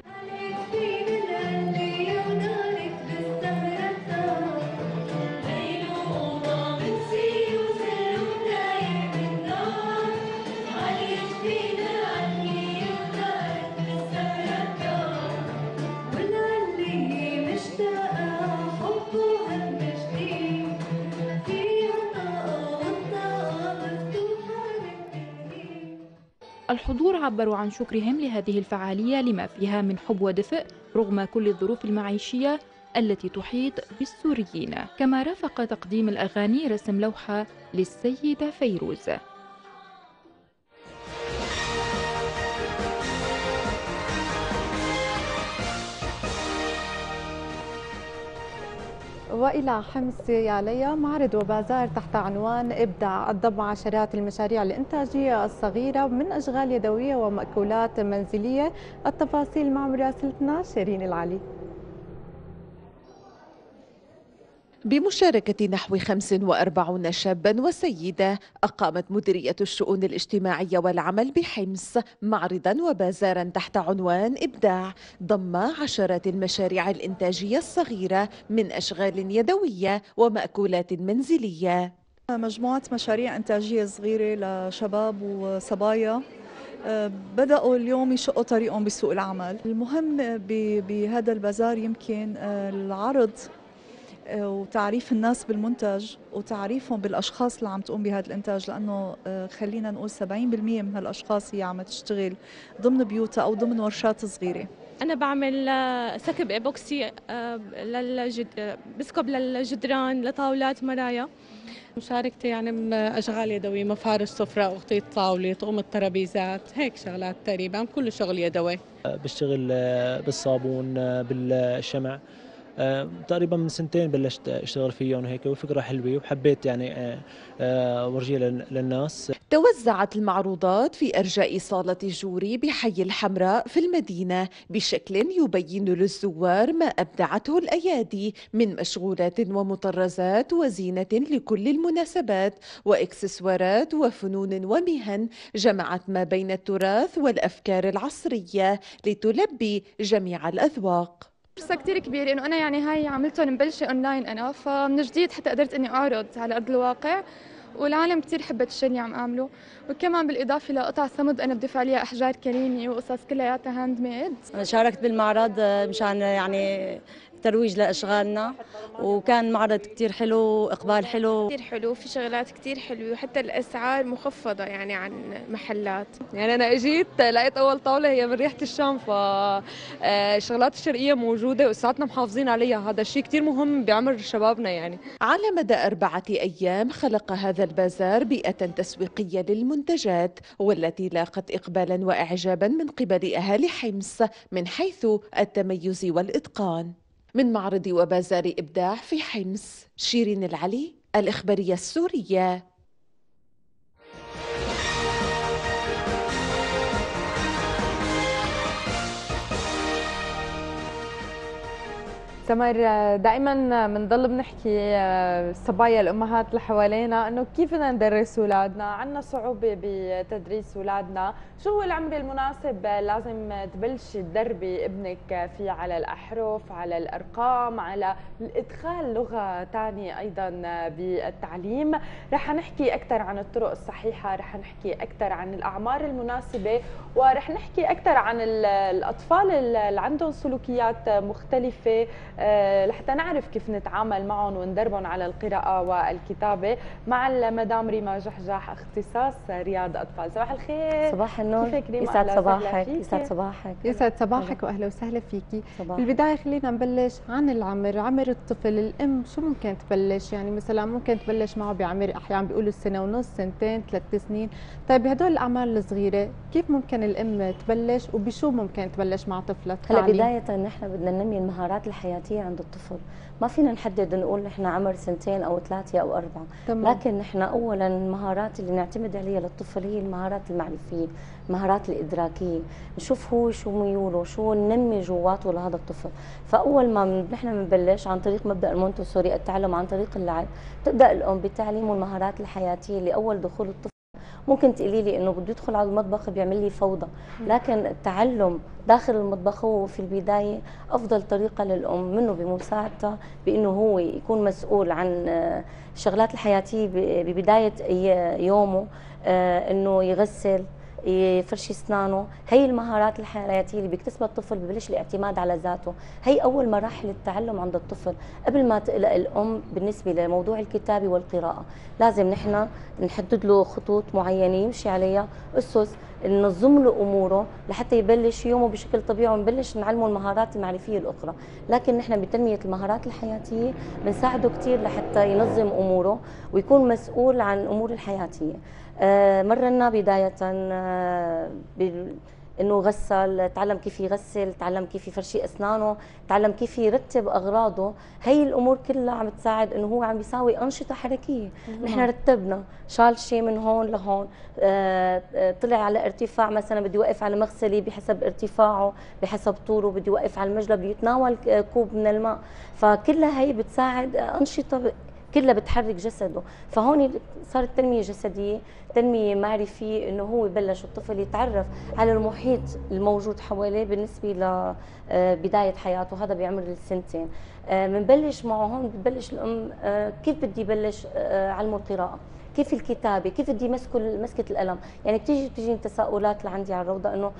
الحضور عبروا عن شكرهم لهذه الفعالية لما فيها من حب ودفء رغم كل الظروف المعيشية التي تحيط بالسوريين. كما رافق تقديم الأغاني رسم لوحة للسيدة فيروز. وإلى حمص يا ليا، معرض وبازار تحت عنوان إبداع الضم عشرات المشاريع الإنتاجية الصغيرة من أشغال يدوية ومأكولات منزلية. التفاصيل مع مراسلتنا شيرين العلي. بمشاركة نحو 45 شابا وسيدة أقامت مديرية الشؤون الاجتماعية والعمل بحمص معرضا وبازارا تحت عنوان إبداع ضم عشرات المشاريع الإنتاجية الصغيرة من أشغال يدوية ومأكولات منزلية. مجموعة مشاريع إنتاجية صغيرة لشباب وصبايا بدأوا اليوم يشقوا طريقهم بسوق العمل. المهم بهذا البازار يمكن العرض وتعريف الناس بالمنتج وتعريفهم بالأشخاص اللي عم تقوم بهذا الإنتاج، لأنه خلينا نقول 70% من هالأشخاص هي عم تشتغل ضمن بيوتها أو ضمن ورشات صغيرة. أنا بعمل سكب إبوكسي بسكب للجدران لطاولات مرايا. مشاركتي يعني من أشغال يدوية، مفارش سفرة وتغطية طاولة، تقوم الترابيزات، هيك شغلات تقريبا كله شغل يدوي. بشتغل بالصابون بالشمع، تقريبا من سنتين بلشت اشتغل فيهم وهيك، وفكره حلوه وحبيت يعني ورجيها للناس. توزعت المعروضات في ارجاء صاله جوري بحي الحمراء في المدينه بشكل يبين للزوار ما ابدعته الايادي من مشغولات ومطرزات وزينه لكل المناسبات واكسسوارات وفنون ومهن جمعت ما بين التراث والافكار العصريه لتلبي جميع الاذواق. فرصة كتير كبيرة إنه أنا يعني هاي عملتهم مبلشة أونلاين أنا، فمن جديد حتى قدرت إني أعرض على أرض الواقع، والعالم كتير حبت الشيء اللي عم أعمله، وكمان بالإضافة لقطع صمد أنا بدي عليها أحجار كريمة وقصص كلياتها هاند ميد. أنا شاركت بالمعرض مشان يعني ترويج لأشغالنا، وكان معرض كتير حلو وإقبال حلو. كتير حلو، في شغلات كتير حلوة وحتى الأسعار مخفضة يعني عن محلات. يعني أنا إجيت لقيت أول طاولة هي من ريحة الشام، فالشغلات الشرقية موجودة وساعتنا محافظين عليها، هذا الشيء كتير مهم بعمر شبابنا يعني. على مدى 4 أيام خلق هذا البازار بيئة تسويقية للمنتجات والتي لاقت إقبالا وإعجابا من قبل أهالي حمص من حيث التميز والإتقان. من معرض وبازار إبداع في حمص، شيرين العلي، الإخبارية السورية. سمر، دائما بنضل بنحكي الصبايا الأمهات اللي حوالينا إنه كيف بدنا ندرس أولادنا، عندنا صعوبة بتدريس أولادنا، شو هو العمر المناسب لازم تبلشي تدربي ابنك فيه على الأحرف، على الأرقام، على إدخال لغة ثانية أيضا بالتعليم؟ رح نحكي أكثر عن الطرق الصحيحة، رح نحكي أكثر عن الأعمار المناسبة، ورح نحكي أكثر عن الأطفال اللي عندهم سلوكيات مختلفة لحتى نعرف كيف نتعامل معهم وندربهم على القراءة والكتابة مع المدام ريما جحجاح اختصاص رياض أطفال. صباح الخير. صباح النور. يسعد صباحك. يسعد صباحك وأهلا وسهلا فيكي. بالبداية خلينا نبلش عن العمر، عمر الطفل الأم شو ممكن تبلش؟ يعني مثلا ممكن تبلش معه بعمر أحيانا بيقولوا 1.5 سنة، 2 3 سنين. طيب هدول الأعمال الصغيرة كيف ممكن الأم تبلش وبشو ممكن تبلش مع طفلة؟ هلا بداية نحن بدنا ننمي المهارات الحياتية عند الطفل، ما فينا نحدد نقول نحن عمر 2 أو 3 أو 4، لكن نحن أولا المهارات اللي نعتمد عليها للطفل هي المهارات المعرفية، المهارات الإدراكية، نشوف هو شو ميوله، شو ننمي جواته لهذا الطفل. فأول ما نحن بنبلش عن طريق مبدأ المونتسوري التعلم عن طريق اللعب، تبدأ الأم بتعليمه المهارات الحياتية لأول دخول الطفل. ممكن تقولي لي انه بده يدخل على المطبخ بيعمل لي فوضى، لكن التعلم داخل المطبخ هو في البدايه افضل طريقه للام منه بمساعدته بانه هو يكون مسؤول عن الشغلات الحياتيه ببدايه يومه، انه يغسل، يفرشي اسنانه. هي المهارات الحياتيه اللي بيكتسبها الطفل، ببلش الاعتماد على ذاته. هي اول مراحل التعلم عند الطفل قبل ما تقلق الام بالنسبه لموضوع الكتابه والقراءه. لازم نحن نحدد له خطوط معينه يمشي عليها، اسس ننظم له اموره لحتى يبلش يومه بشكل طبيعي، ونبلش نعلمه المهارات المعرفيه الاخرى. لكن نحن بتنميه المهارات الحياتيه بنساعده كثير لحتى ينظم اموره ويكون مسؤول عن امور الحياتيه. مرنا بدايه انه غسل، تعلم كيف يغسل، تعلم كيف يفرشي اسنانه، تعلم كيف يرتب اغراضه. هي الامور كلها عم تساعد انه هو عم بيساوي انشطه حركيه. نحن رتبنا، شال شيء من هون لهون، طلع على ارتفاع مثلا، بدي وقف على مغسلي بحسب ارتفاعه بحسب طوله، بدي وقف على المجلى، بدي يتناول كوب من الماء. فكلها هي بتساعد انشطه كلها بتحرك جسده. فهون صارت تنمية جسدية، تنمية معرفية، انه هو بلش الطفل يتعرف على المحيط الموجود حواليه بالنسبة لبداية حياته، هذا بعمر السنتين. بنبلش معه هون، بتبلش الأم كيف بدي بلش علمه القراءة، كيف الكتابة، كيف بدي مسكة القلم. يعني بتجيني تساؤلات لعندي على الروضة انه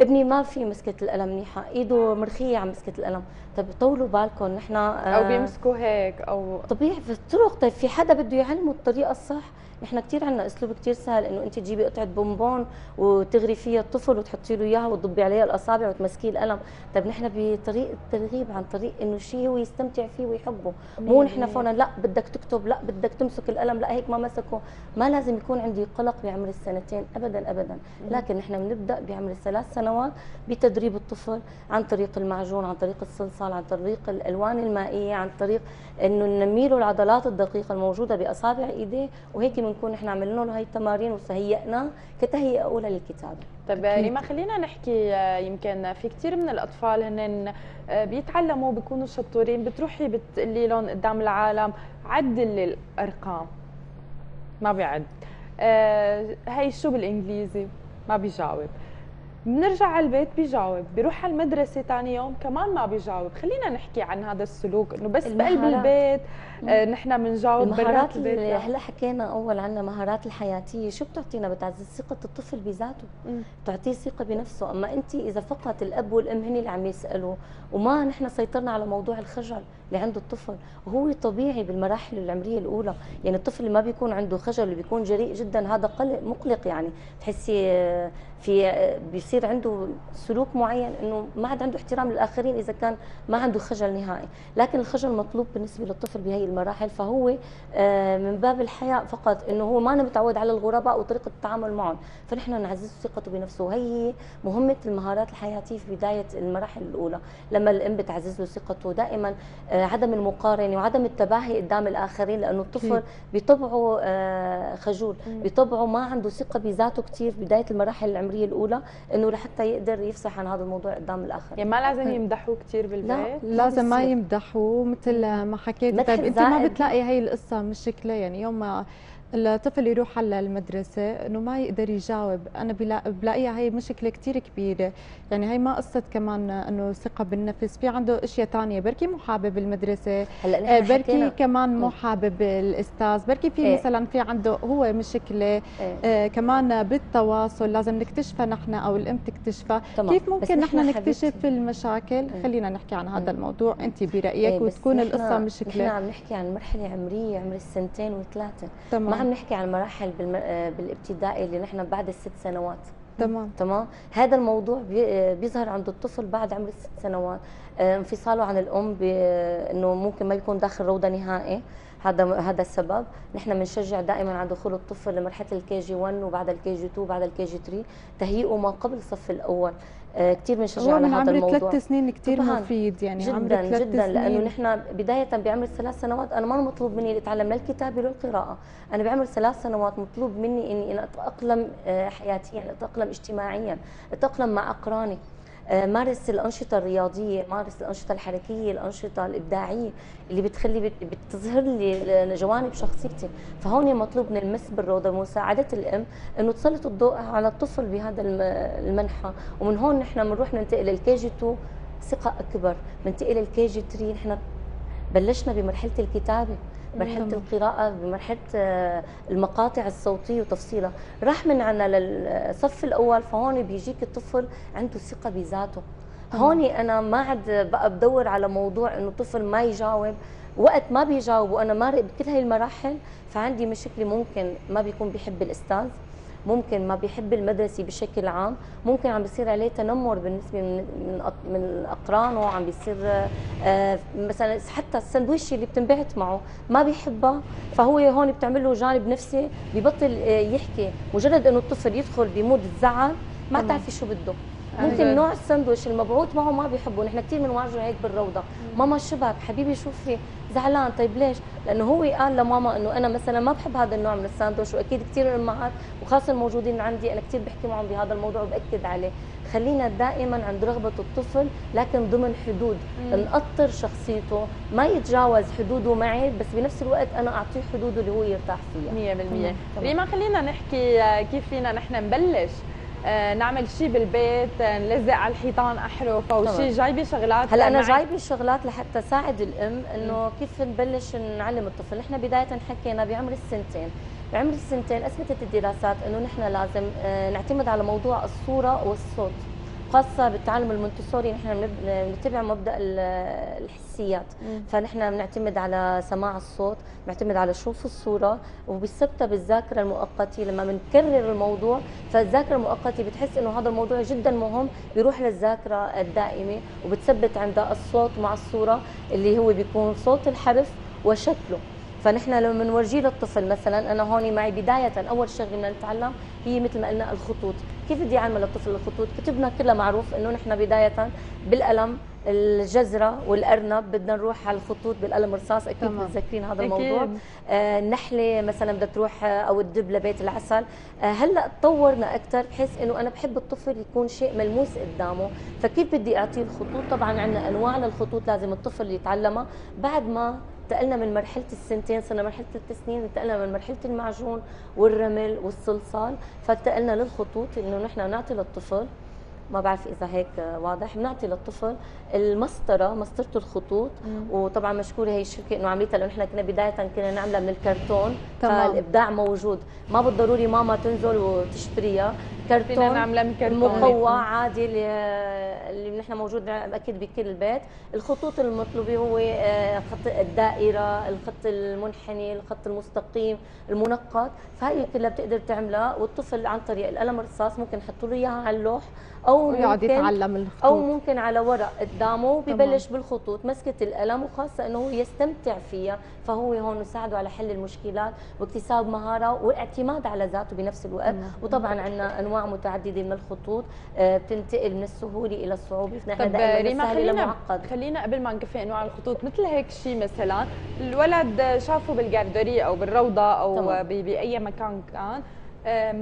ابني ما في مسكة القلم منيحة، ايده مرخية عن مسكة القلم. طيب طولوا بالكم نحن او بيمسكوا هيك او طبيعي في الطرق. طيب في حدا بده يعلمه الطريقة الصح؟ نحن كثير عندنا اسلوب كثير سهل، انه انت تجيبي قطعة بونبون وتغري فيها الطفل وتحطي له اياها وتضبي عليها الاصابع وتمسكيه القلم. طيب نحن بطريقة ترغيب، عن طريق انه شيء هو يستمتع فيه ويحبه، مو نحن فورا لا بدك تكتب، لا بدك تمسك القلم، لا هيك ما مسكه. ما لازم يكون عندي قلق بعمر السنتين ابدا ابدا. لكن نحن بنبدا بعمر الثلاث سنوات بتدريب الطفل عن طريق المعجون، عن طريق الصلصال، عن طريق الالوان المائية، عن طريق انه ننمي له العضلات الدقيقة الموجودة باصابع ايديه. وهيك بنكون نحن عملنا له هي التمارين وهيئناه كتهيئه اولى للكتابه. طيب ريما خلينا نحكي، يمكن في كثير من الاطفال هن بيتعلموا بيكونوا شطورين، بتروحي بتقولي لهم قدام العالم عدل الارقام ما بيعد، هي شو بالانجليزي ما بيجاوب، بنرجع على البيت بيجاوب، بيروح على المدرسه ثاني يوم كمان ما بيجاوب. خلينا نحكي عن هذا السلوك انه بس بقلب البيت نحن بنجاوب برات البيت. هلا حكينا اول عنا مهارات الحياتيه، شو بتعطينا؟ بتعزز ثقه الطفل بذاته، بتعطيه ثقه بنفسه. اما انت اذا فقط الاب والام هن اللي عم يسالوا وما نحن سيطرنا على موضوع الخجل اللي عنده الطفل، وهو طبيعي بالمراحل العمريه الاولى. يعني الطفل اللي ما بيكون عنده خجل اللي بيكون جريء جدا، هذا قلق مقلق. يعني تحسي في بيصير عنده سلوك معين انه ما عاد عنده احترام للاخرين اذا كان ما عنده خجل نهائي. لكن الخجل مطلوب بالنسبه للطفل بهي المراحل، فهو من باب الحياء فقط، انه هو ما متعود على الغرباء وطريقه التعامل معهم، فنحن نعزز ثقته بنفسه. وهي مهمه المهارات الحياتيه في بدايه المراحل الاولى. لما الام بتعزز له ثقته دائما، عدم المقارنه وعدم التباهي قدام الاخرين، لانه الطفل بطبعه خجول، بطبعه ما عنده ثقه بذاته كثير بدايه المراحل العمريه الاولى، انه لحتى يقدر يفصح عن هذا الموضوع قدام الاخر. يعني ما لازم يمدحوه كثير بالبيت، لا لازم ما يمدحوه مثل ما حكيت. طيب انت ما بتلاقي هي القصه مشكله؟ يعني يوم ما الطفل يروح على المدرسه انه ما يقدر يجاوب، انا بلاقيها هي مشكله كثير كبيره. يعني هي ما قصه كمان انه ثقه بالنفس، في عنده اشياء ثانيه، بركي مو حابب المدرسه، بركي كمان مو حابب الاستاذ، بركي في مثلا في عنده هو مشكله كمان بالتواصل، لازم نكتشفها نحن او الام تكتشفها. كيف ممكن نحن نكتشف المشاكل؟ خلينا نحكي عن هذا الموضوع انت برايك، وتكون القصه مشكله. نحن عم نحكي عن مرحله عمريه عمر السنتين وثلاثه، عم نحكي عن مراحل بالابتدائي اللي نحن بعد ال6 سنوات. تمام. هذا الموضوع بيظهر عند الطفل بعد عمر ال6 سنوات، انفصاله عن الام، بانه ممكن ما يكون داخل روضه نهائي. هذا السبب نحن بنشجع دائما على دخول الطفل لمرحله الKG1 وبعد الKG2 وبعد الKG3، تهيئه ما قبل الصف الاول. كثير بنشجع على هذا الموضوع. عمر 3 سنين كثير مفيد، يعني جدا عمر 3 سنين، لانه نحن بدايه بعمر 3 سنوات انا ما مطلوب مني اتعلم لا الكتابه ولا القراءه، انا بعمر 3 سنوات مطلوب مني اني انا اتاقلم حياتيا، اتاقلم اجتماعيا، اتاقلم مع اقراني، مارس الانشطه الرياضيه، مارس الانشطه الحركيه، الانشطه الابداعيه اللي بتظهر لي جوانب شخصيتي. فهون مطلوب من المس بالروضه مساعده الام انه تسلط الضوء على الطفل بهذا المنحى، ومن هون نحن بنروح ننتقل للKG2 ثقه اكبر، بننتقل للKG3 نحن بلشنا بمرحله الكتابه، مرحلة القراءة، بمرحلة المقاطع الصوتية وتفصيلها. راح من عنا للصف الأول، فهون بيجيك الطفل عنده ثقة بذاته. هوني أنا ما عاد بقى بدور على موضوع إنه الطفل ما يجاوب، وقت ما بيجاوب وأنا مارق بكل هاي المراحل، فعندي مشكلة ممكن ما بيكون بيحب الأستاذ، ممكن ما بيحب المدرسة بشكل عام، ممكن عم بيصير عليه تنمر بالنسبة من أقرانه، عم بيصير مثلا حتى السندويشة اللي بتنبعت معه ما بيحبها، فهو هون بتعمل له جانب نفسي، ببطل يحكي. مجرد إنه الطفل يدخل بمود الزعل ما بتعرفي شو بده. ممكن نوع السندويش المبعوث معه ما بيحبه، نحن كثير بنواجهه هيك بالروضه، ماما شبك حبيبي شوفي زعلان، طيب ليش؟ لانه هو قال لماما انه انا مثلا ما بحب هذا النوع من الساندويش، واكيد كثير من الامهات وخاصه الموجودين عندي انا كثير بحكي معهم بهذا الموضوع وباكد عليه. خلينا دائما عند رغبه الطفل لكن ضمن حدود، نقطر شخصيته، ما يتجاوز حدوده معي، بس بنفس الوقت انا اعطيه حدوده اللي هو يرتاح فيها 100%. ريما خلينا نحكي كيف فينا نحن نبلش نعمل شيء بالبيت، نلزق على الحيطان احرف او شيء، جايبه شغلات؟ هلا انا جايبه شغلات لحتى ساعد الام انه كيف نبلش نعلم الطفل. نحن بدايه حكينا بعمر السنتين، بعمر السنتين اثبتت الدراسات انه نحن لازم نعتمد على موضوع الصوره والصوت، خاصه بالتعلم المونتسوري نحن بنتبع مبدا الحسيات، فنحن بنعتمد على سماع الصوت، بنعتمد على شوف الصوره، وبنثبتها بالذاكره المؤقته. لما بنكرر الموضوع فالذاكره المؤقته بتحس انه هذا الموضوع جدا مهم، بيروح للذاكره الدائمه وبتثبت عندها الصوت مع الصوره اللي هو بيكون صوت الحرف وشكله. فنحن لما بنورجيه للطفل مثلا، انا هون معي بدايه اول شغله بدنا نتعلم هي مثل ما قلنا الخطوط، كيف بدي اعمل للطفل الخطوط؟ كتبنا كلها معروف انه نحن بدايه بالقلم الجزره والارنب بدنا نروح على الخطوط بالقلم الرصاص، اكيد متذكرين هذا الموضوع. النحله مثلا بدها تروح او الدب لبيت العسل. هلا تطورنا اكثر بحيث انه انا بحب الطفل يكون شيء ملموس قدامه، فكيف بدي اعطيه الخطوط؟ طبعا عندنا انواع للخطوط لازم الطفل يتعلمها. بعد ما انتقلنا من مرحلة السنتين، صرنا مرحلة 3 سنين، انتقلنا من مرحلة المعجون والرمل والصلصال، فانتقلنا للخطوط، انه نحن نعطي للطفل، ما بعرف اذا هيك واضح، بنعطي للطفل المسطره، مسطره الخطوط. وطبعا مشكوره هي الشركه انه عملتها، لانه احنا كنا بدايه كنا نعملها من الكرتون، فالابداع موجود، ما بالضروري ماما تنزل وتشتريها، كرتون مقوى عادي اللي نحن موجود اكيد بكل البيت. الخطوط المطلوبه هو خط الدائره، الخط المنحني، الخط المستقيم، المنقط، فهي كلها بتقدر تعملها. والطفل عن طريق القلم الرصاص ممكن نحط له اياها على اللوح او يقعد يتعلم الخطوط، او ممكن على ورق قدامه ببلش بالخطوط، مسكه القلم، وخاصه انه هو يستمتع فيها، فهو هون نساعده على حل المشكلات واكتساب مهاره والاعتماد على ذاته بنفس الوقت. وطبعا عندنا انواع متعدده من الخطوط بتنتقل من السهوله الى الصعوبه، فنحن دائما من السهل الى المعقد. خلينا قبل ما نكفي انواع الخطوط، مثل هيك شيء مثلا الولد شافه بالجاردري او بالروضه او باي مكان كان،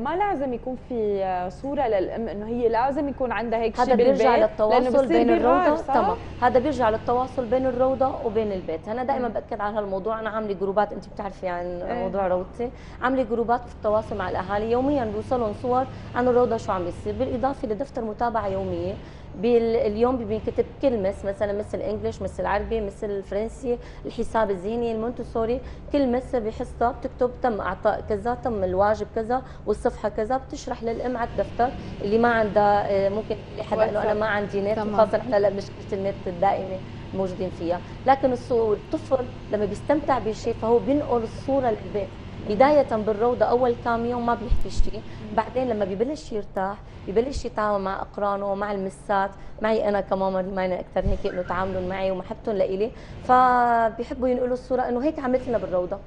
ما لازم يكون في صوره للام انه هي لازم يكون عندها هيك شيء بالبيت؟ هذا بيرجع للتواصل بين الروضه، تمام، هذا بيرجع للتواصل بين الروضه وبين البيت. انا دائما باكد على هالموضوع، انا عامله جروبات، انت بتعرفي عن موضوع روضتي، عامله جروبات في التواصل مع الاهالي، يوميا بيوصلهم صور عن الروضه شو عم بيصير، بالاضافه لدفتر متابعه يوميه باليوم بينكتب كلمس مثلا، مثل انجلش، مثل عربي، مثل فرنسي، الحساب الذهني، المونتسوري، كلمس بحصه بتكتب تم اعطاء كذا، تم الواجب كذا، والصفحه كذا، بتشرح للام على الدفتر. اللي ما عندها ممكن حدا انه انا ما عندي نت، خاصه نحن هلا مشكله النت الدائمه موجودين فيها، لكن الطفل لما بيستمتع بشيء فهو بينقل الصوره للبيت. بداية بالروضة أول كام يوم ما بيحكي شيء، بعدين لما ببلش يرتاح ببلش يتعامل مع أقرانه، مع المسات، معي أنا كماما ريماينا أكثر هيك إنه تعاملهم معي ومحبتهم لإلي، فبيحبوا ينقلوا الصورة إنه هيك عملتنا بالروضة،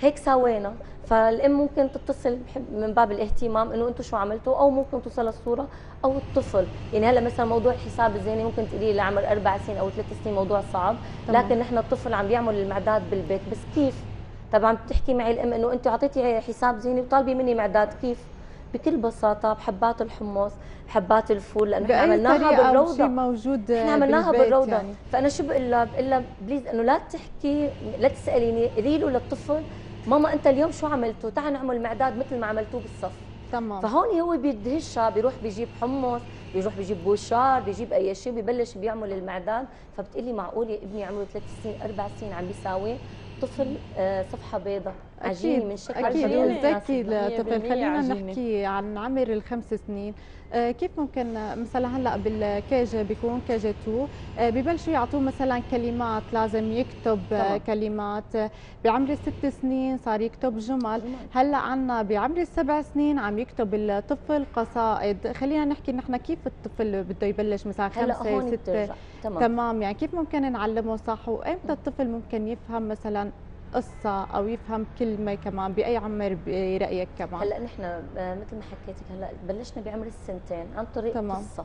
هيك سوينا. فالام ممكن تتصل من باب الاهتمام انه انتم شو عملتوا، او ممكن توصل الصوره او الطفل. يعني هلا مثلا موضوع الحساب الذهني ممكن تقولي لعمر 4 سنين او 3 سنين موضوع صعب، لكن نحن الطفل عم بيعمل المعداد بالبيت، بس كيف؟ طبعا بتحكي معي الام انه انت اعطيتي حساب ذهني وطالبي مني معداد، كيف؟ بكل بساطه، بحبات الحمص، بحبات الفول، لانه احنا عملناها بالروضه، موجود احنا عملناها بالروضه يعني. فانا شو بقول بليز انه لا تحكي، لا تساليني، قولي له للطفل ماما انت اليوم شو عملتوا، تعال نعمل معداد مثل ما عملتوه بالصف، تمام. فهون هو بيدهشها، بيروح بيجيب حمص، بيروح بيجيب بوشار، بيجيب اي شيء، ببلش بيعمل المعداد. فبتقلي معقوله ابني عمره 3 سنين 4 سنين عم بيساوي طفل صفحه بيضاء؟ عجينة من شكل بتزكي لطفل. خلينا نحكي عن عمر ال5 سنين، كيف ممكن مثلا هلا بالكيجي بيكون كيجي 2 ببلشوا يعطوه مثلا كلمات، لازم يكتب كلمات. بعمر ال6 سنين صار يكتب جمل. هلا عنا بعمر ال7 سنين عم يكتب الطفل قصائد. خلينا نحكي نحن كيف الطفل بده يبلش مثلا 5 6 تمام، يعني كيف ممكن نعلمه صح، وامتى الطفل ممكن يفهم مثلا قصة أو يفهم كلمة كمان؟ بأي عمر برأيك كمان؟ هلا نحن مثل ما حكيتك هلا بلشنا بعمر ال2 عن طريق قصة.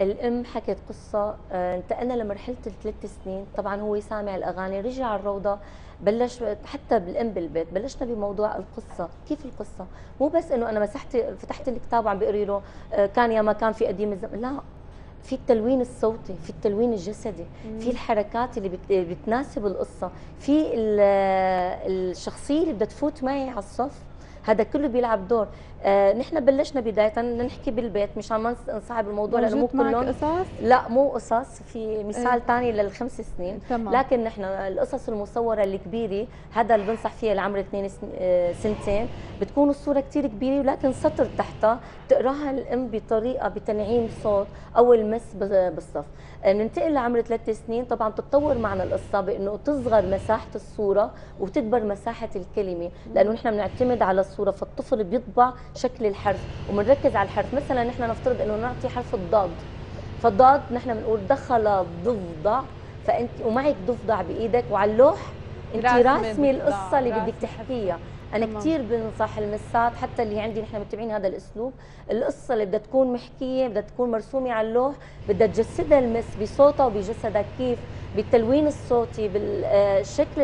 الأم حكت قصة، انتقلنا لمرحلة ال3 سنين، طبعا هو سامع الأغاني، رجع على الروضة، بلش حتى بالأم بالبيت بلشنا بموضوع القصة. كيف القصة؟ مو بس إنه أنا مسحت فتحت الكتاب وعم بقري له كان يا ما كان في قديم الزمن، لا، في التلوين الصوتي، في التلوين الجسدي، في الحركات اللي بتناسب القصة، في الشخصية اللي بدها تفوت معي على الصف، هذا كله بيلعب دور. نحن بلشنا بداية نحكي بالبيت مشان ما نصعب الموضوع لأنه مو كلهم قصص؟ لا مو قصص، في مثال ثاني لل5 سنين تمام. لكن نحن القصص المصورة الكبيرة هذا اللي بنصح فيها لعمر 2 سنتين، بتكون الصورة كثير كبيرة ولكن سطر تحتها بتقراها الأم بطريقة بتنعيم صوت أو المس بالصف. ننتقل لعمر 3 سنين، طبعا بتتطور معنا القصة بأنه تصغر مساحة الصورة وتكبر مساحة الكلمة، لأنه نحن بنعتمد على الصورة، فالطفل بيطبع شكل الحرف وبنركز على الحرف. مثلا نحن نفترض انه نعطي حرف الضاد، فالضاد نحن بنقول دخل ضفدع، فانت ومعك ضفدع بايدك وعلى اللوح انت راسمي القصه اللي بدك تحكيها. انا كثير بنصح المسات حتى اللي عندي نحن متبعين هذا الاسلوب، القصه اللي بدها تكون محكيه بدها تكون مرسومه على اللوح، بدها تجسدها المس بصوتها وبجسدها، كيف؟ بالتلوين الصوتي، بالشكل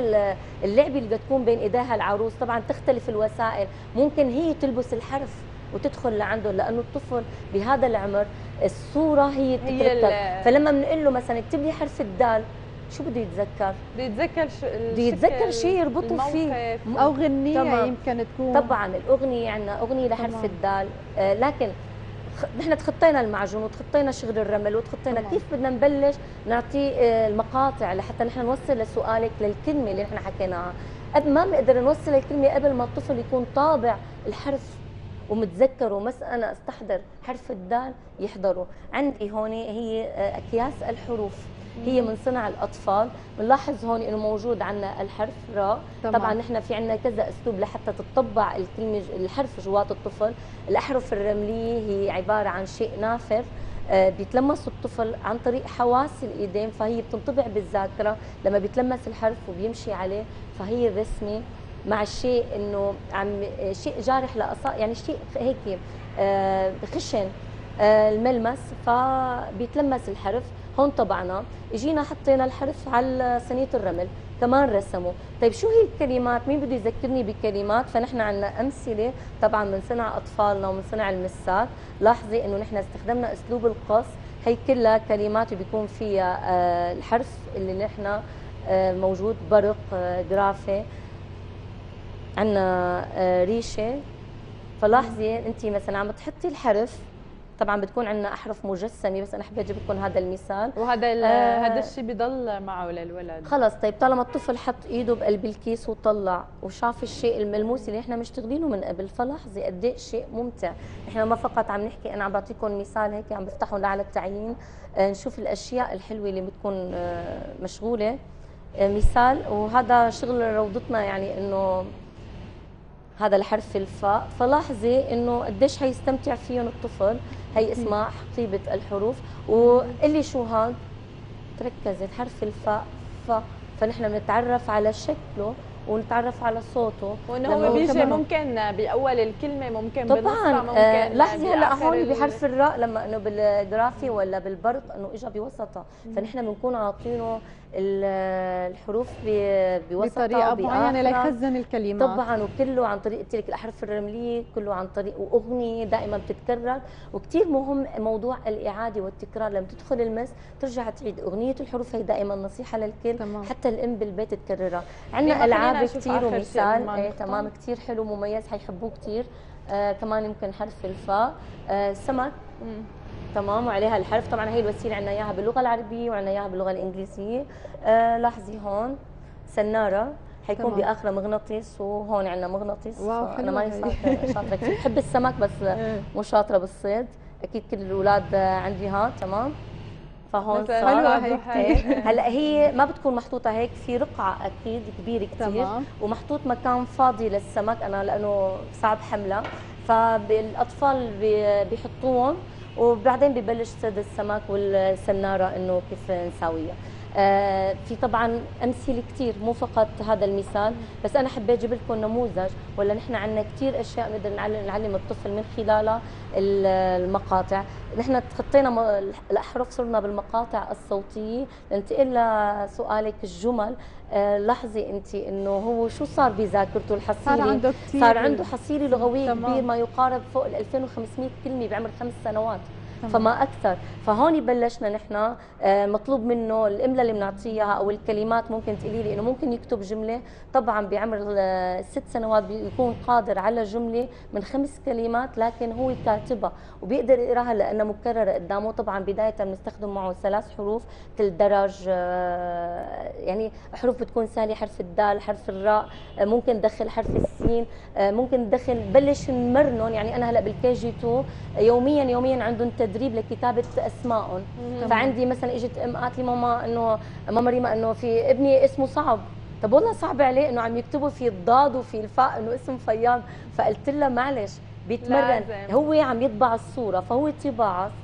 اللعبي اللي بتكون بين ايديها العروس. طبعا تختلف الوسائل، ممكن هي تلبس الحرف وتدخل لعنده، لانه الطفل بهذا العمر الصوره هي بتتركب. فلما بنقول له مثلا اكتب لي حرف الدال، شو بده يتذكر؟ بده يتذكر شيء يربطه فيه او غنيه طبعاً. يمكن تكون طبعا الاغنيه، عندنا يعني اغنيه لحرف الدال، لكن نحن تخطينا المعجون وتخطينا شغل الرمل وتخطينا كيف بدنا نبلش نعطي المقاطع لحتى نحن نوصل لسؤالك للكلمه اللي نحن حكيناها. قد ما بنقدر نوصل الكلمه قبل ما الطفل يكون طابع الحرف ومتذكره. مثلا انا استحضر حرف الدال يحضره عندي هون، هي اكياس الحروف، هي من صنع الاطفال. بنلاحظ هون انه موجود عندنا الحرف راء، طبعا نحن في عندنا كذا اسلوب لحتى تطبع الكلمه الحرف جوات الطفل. الاحرف الرمليه هي عباره عن شيء نافر بيتلمس الطفل عن طريق حواس الايدين، فهي بتنطبع بالذاكره لما بيتلمس الحرف وبيمشي عليه، فهي رسمه مع الشيء انه عم شيء جارح لأصابع، يعني شيء هيك خشن الملمس، فبيتلمس الحرف. هون طبعنا اجينا حطينا الحرف على صينيه الرمل كمان رسمه. طيب شو هي الكلمات؟ مين بده يذكرني بكلمات؟ فنحن عندنا امثله طبعا من صنع اطفالنا ومن صنع المسات. لاحظي انه نحن استخدمنا اسلوب القص، هي كلها كلمات بيكون فيها الحرف اللي نحن موجود، برق، جرافه، عندنا ريشه. فلاحظي انت مثلا عم تحطي الحرف، طبعا بتكون عندنا احرف مجسمه، بس انا حبيت اجيب لكم هذا المثال. وهذا هذا الشيء بضل معه للولد خلص. طيب طالما الطفل حط ايده بقلب الكيس وطلع وشاف الشيء الملموس اللي احنا مشتغلينه من قبل، فلاحظي قد ايه شيء ممتع. احنا ما فقط عم نحكي، انا عم بعطيكم مثال هيك عم بفتحهم لعلى التعيين نشوف الاشياء الحلوه اللي بتكون مشغوله. مثال، وهذا شغل روضتنا، يعني انه هذا الحرف الفاء، فلاحظي انه قديش حيستمتع فيهم الطفل. هي اسمها حقيبه الحروف. واللي شو هاد؟ تركزي حرف الفاء فنحن بنتعرف على شكله ونتعرف على صوته، وانه هو بيجي ممكن باول الكلمه، ممكن بالنصها، ممكن لاحظي هلا هون بحرف الراء لما انه بالجرافي ولا بالبرق انه اجى بوسطها، فنحن بنكون عاطينه الحروف بوسطها بطريقه معينه ليخزن الكلمات طبعا. وكله عن طريق تلك الاحرف الرمليه، كله عن طريق اغنيه دائما بتتكرر. وكثير مهم موضوع الاعاده والتكرار، لما تدخل المس ترجع تعيد اغنيه الحروف، هي دائما نصيحه للكل تمام. حتى الام بالبيت تكررها. عندنا العاب كثير ومثال تمام كثير حلو مميز حيحبوه كثير. كمان يمكن حرف الفاء، سمك تمام، وعليها الحرف. طبعا هي الوسيله عندنا اياها باللغه العربيه وعندنا اياها باللغه الانجليزيه. لاحظي هون سناره، حيكون باخره مغناطيس، وهون عندنا مغناطيس. انا ماني شاطره كثير، بحب السمك بس مو شاطره بالصيد. اكيد كل الاولاد عندي هاد تمام. فهون صار هلا هي ما بتكون محطوطه هيك، في رقعه اكيد كبيره كثير ومحطوط مكان فاضي للسمك، انا لانه صعب حمله، فالاطفال بيحطوهم وبعدين ببلش صيد السمك والسناره انه كيف نساويها. في طبعا امثله كثير، مو فقط هذا المثال، بس انا حبيت اجيب لكم نموذج، ولا نحن عندنا كثير اشياء بنقدر نعلم الطفل من خلالها المقاطع. نحن تخطينا الاحرف، صرنا بالمقاطع الصوتيه، ننتقل لسؤالك الجمل. لاحظي انت انه هو شو صار بذاكرته الحصيله، صار عنده حصيله لغويه كبيره، ما يقارب فوق ال 2500 كلمه بعمر 5 سنوات فما أكثر. فهون بلشنا نحن مطلوب منه الإملة اللي بنعطيها أو الكلمات. ممكن تقولي لي إنه ممكن يكتب جملة، طبعا بعمر 6 سنوات بيكون قادر على جملة من 5 كلمات، لكن هو كاتبها وبيقدر يقراها لأنها مكررة قدامه. طبعا بداية بنستخدم معه 3 حروف تل درج، يعني حروف بتكون سهلة، حرف الدال، حرف الراء، ممكن ندخل حرف السين، ممكن ندخل بلش نمرنهم. يعني أنا هلا بالكي جي 2 يوميا عندهم تدريب لكتابه اسمائهم. فعندي مثلا اجت ام قالت لي ماما انه ماما ريما انه في ابني اسمه صعب. طب والله صعب عليه انه عم يكتبوا في الضاد وفي الفاء انه اسم فياض. فقلت لها معلش بيتمرن، هو عم يطبع الصوره، فهو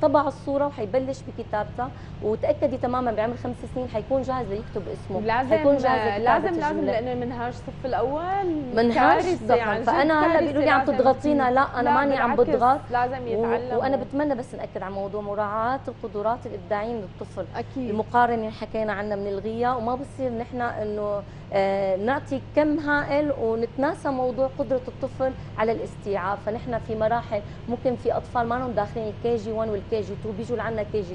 طبع الصوره وحيبلش بكتابتها. وتاكدي تماما بعمر 5 سنين حيكون جاهز ليكتب اسمه، حيكون جاهز لازم لانه منهاج الصف الاول كارثه. يعني فانا هلا بيقولوا لي عم تضغطينا، لا انا ماني عم بضغط، لازم يتعلم. وانا بتمنى بس ناكد على موضوع مراعاه القدرات الابداعيه للطفل. اكيد المقارنه اللي حكينا عنها بنلغيها، وما بصير نحن انه نعطي كم هائل ونتناسى موضوع قدره الطفل على الاستيعاب. فنحن في مراحل، ممكن في اطفال ما لهم داخلين الكي جي 1 والكي جي 2، بيجوا لعنا كي جي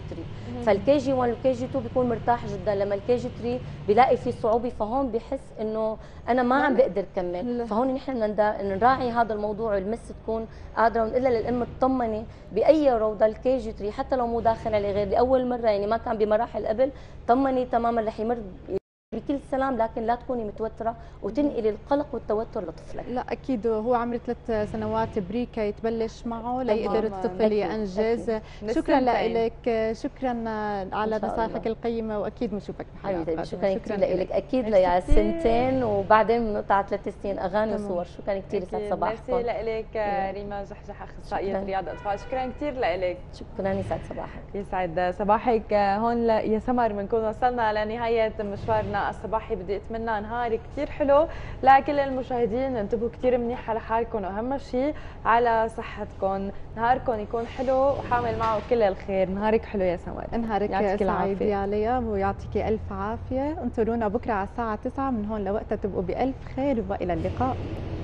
3. فالكي جي 1 والكي جي 2 بيكون مرتاح جدا، لما الكي جي 3 بيلاقي في صعوبه، فهون بحس انه انا ما عم بقدر كمل. فهون نحن نراعي هذا الموضوع والمس تكون قادره، ونقول للام تطمني باي روضه الكي جي 3 حتى لو مو داخله لغير لاول مره، يعني ما كان بمراحل قبل، طمني تماما رح يمر بكل سلام، لكن لا تكوني متوترة وتنقلي القلق والتوتر لطفلك. لا أكيد هو عمره 3 سنوات بريكة يتبلش معه ليقدر الطفل ينجز. شكرا لك، شكرا على نصائحك القيمة، وأكيد بنشوفك بحلقة. شكرا كثير لك، أكيد ليا 2 سنين وبعدين بنقطع 3 سنين أغاني وصور. شكرا كثير يسعد صباحكم. شكرا لك ريما جحجاح، أخصائية رياض أطفال، شكرا كثير لك. شكرا، يسعد صباحك. يسعد صباحك. هون يا سمر بنكون وصلنا لنهاية مشوارنا الصباحي. بدي اتمنى نهار كثير حلو لكل المشاهدين. انتبهوا كثير منيح على حالكم، واهم شيء على صحتكم. نهاركم يكون حلو وحامل معه كل الخير. نهارك حلو يا سمر. نهارك سعيد يا ليا، ويعطيكي الف عافيه. انتظرونا بكره على الساعه 9 من هون لوقتها، تبقوا بالف خير، والى اللقاء.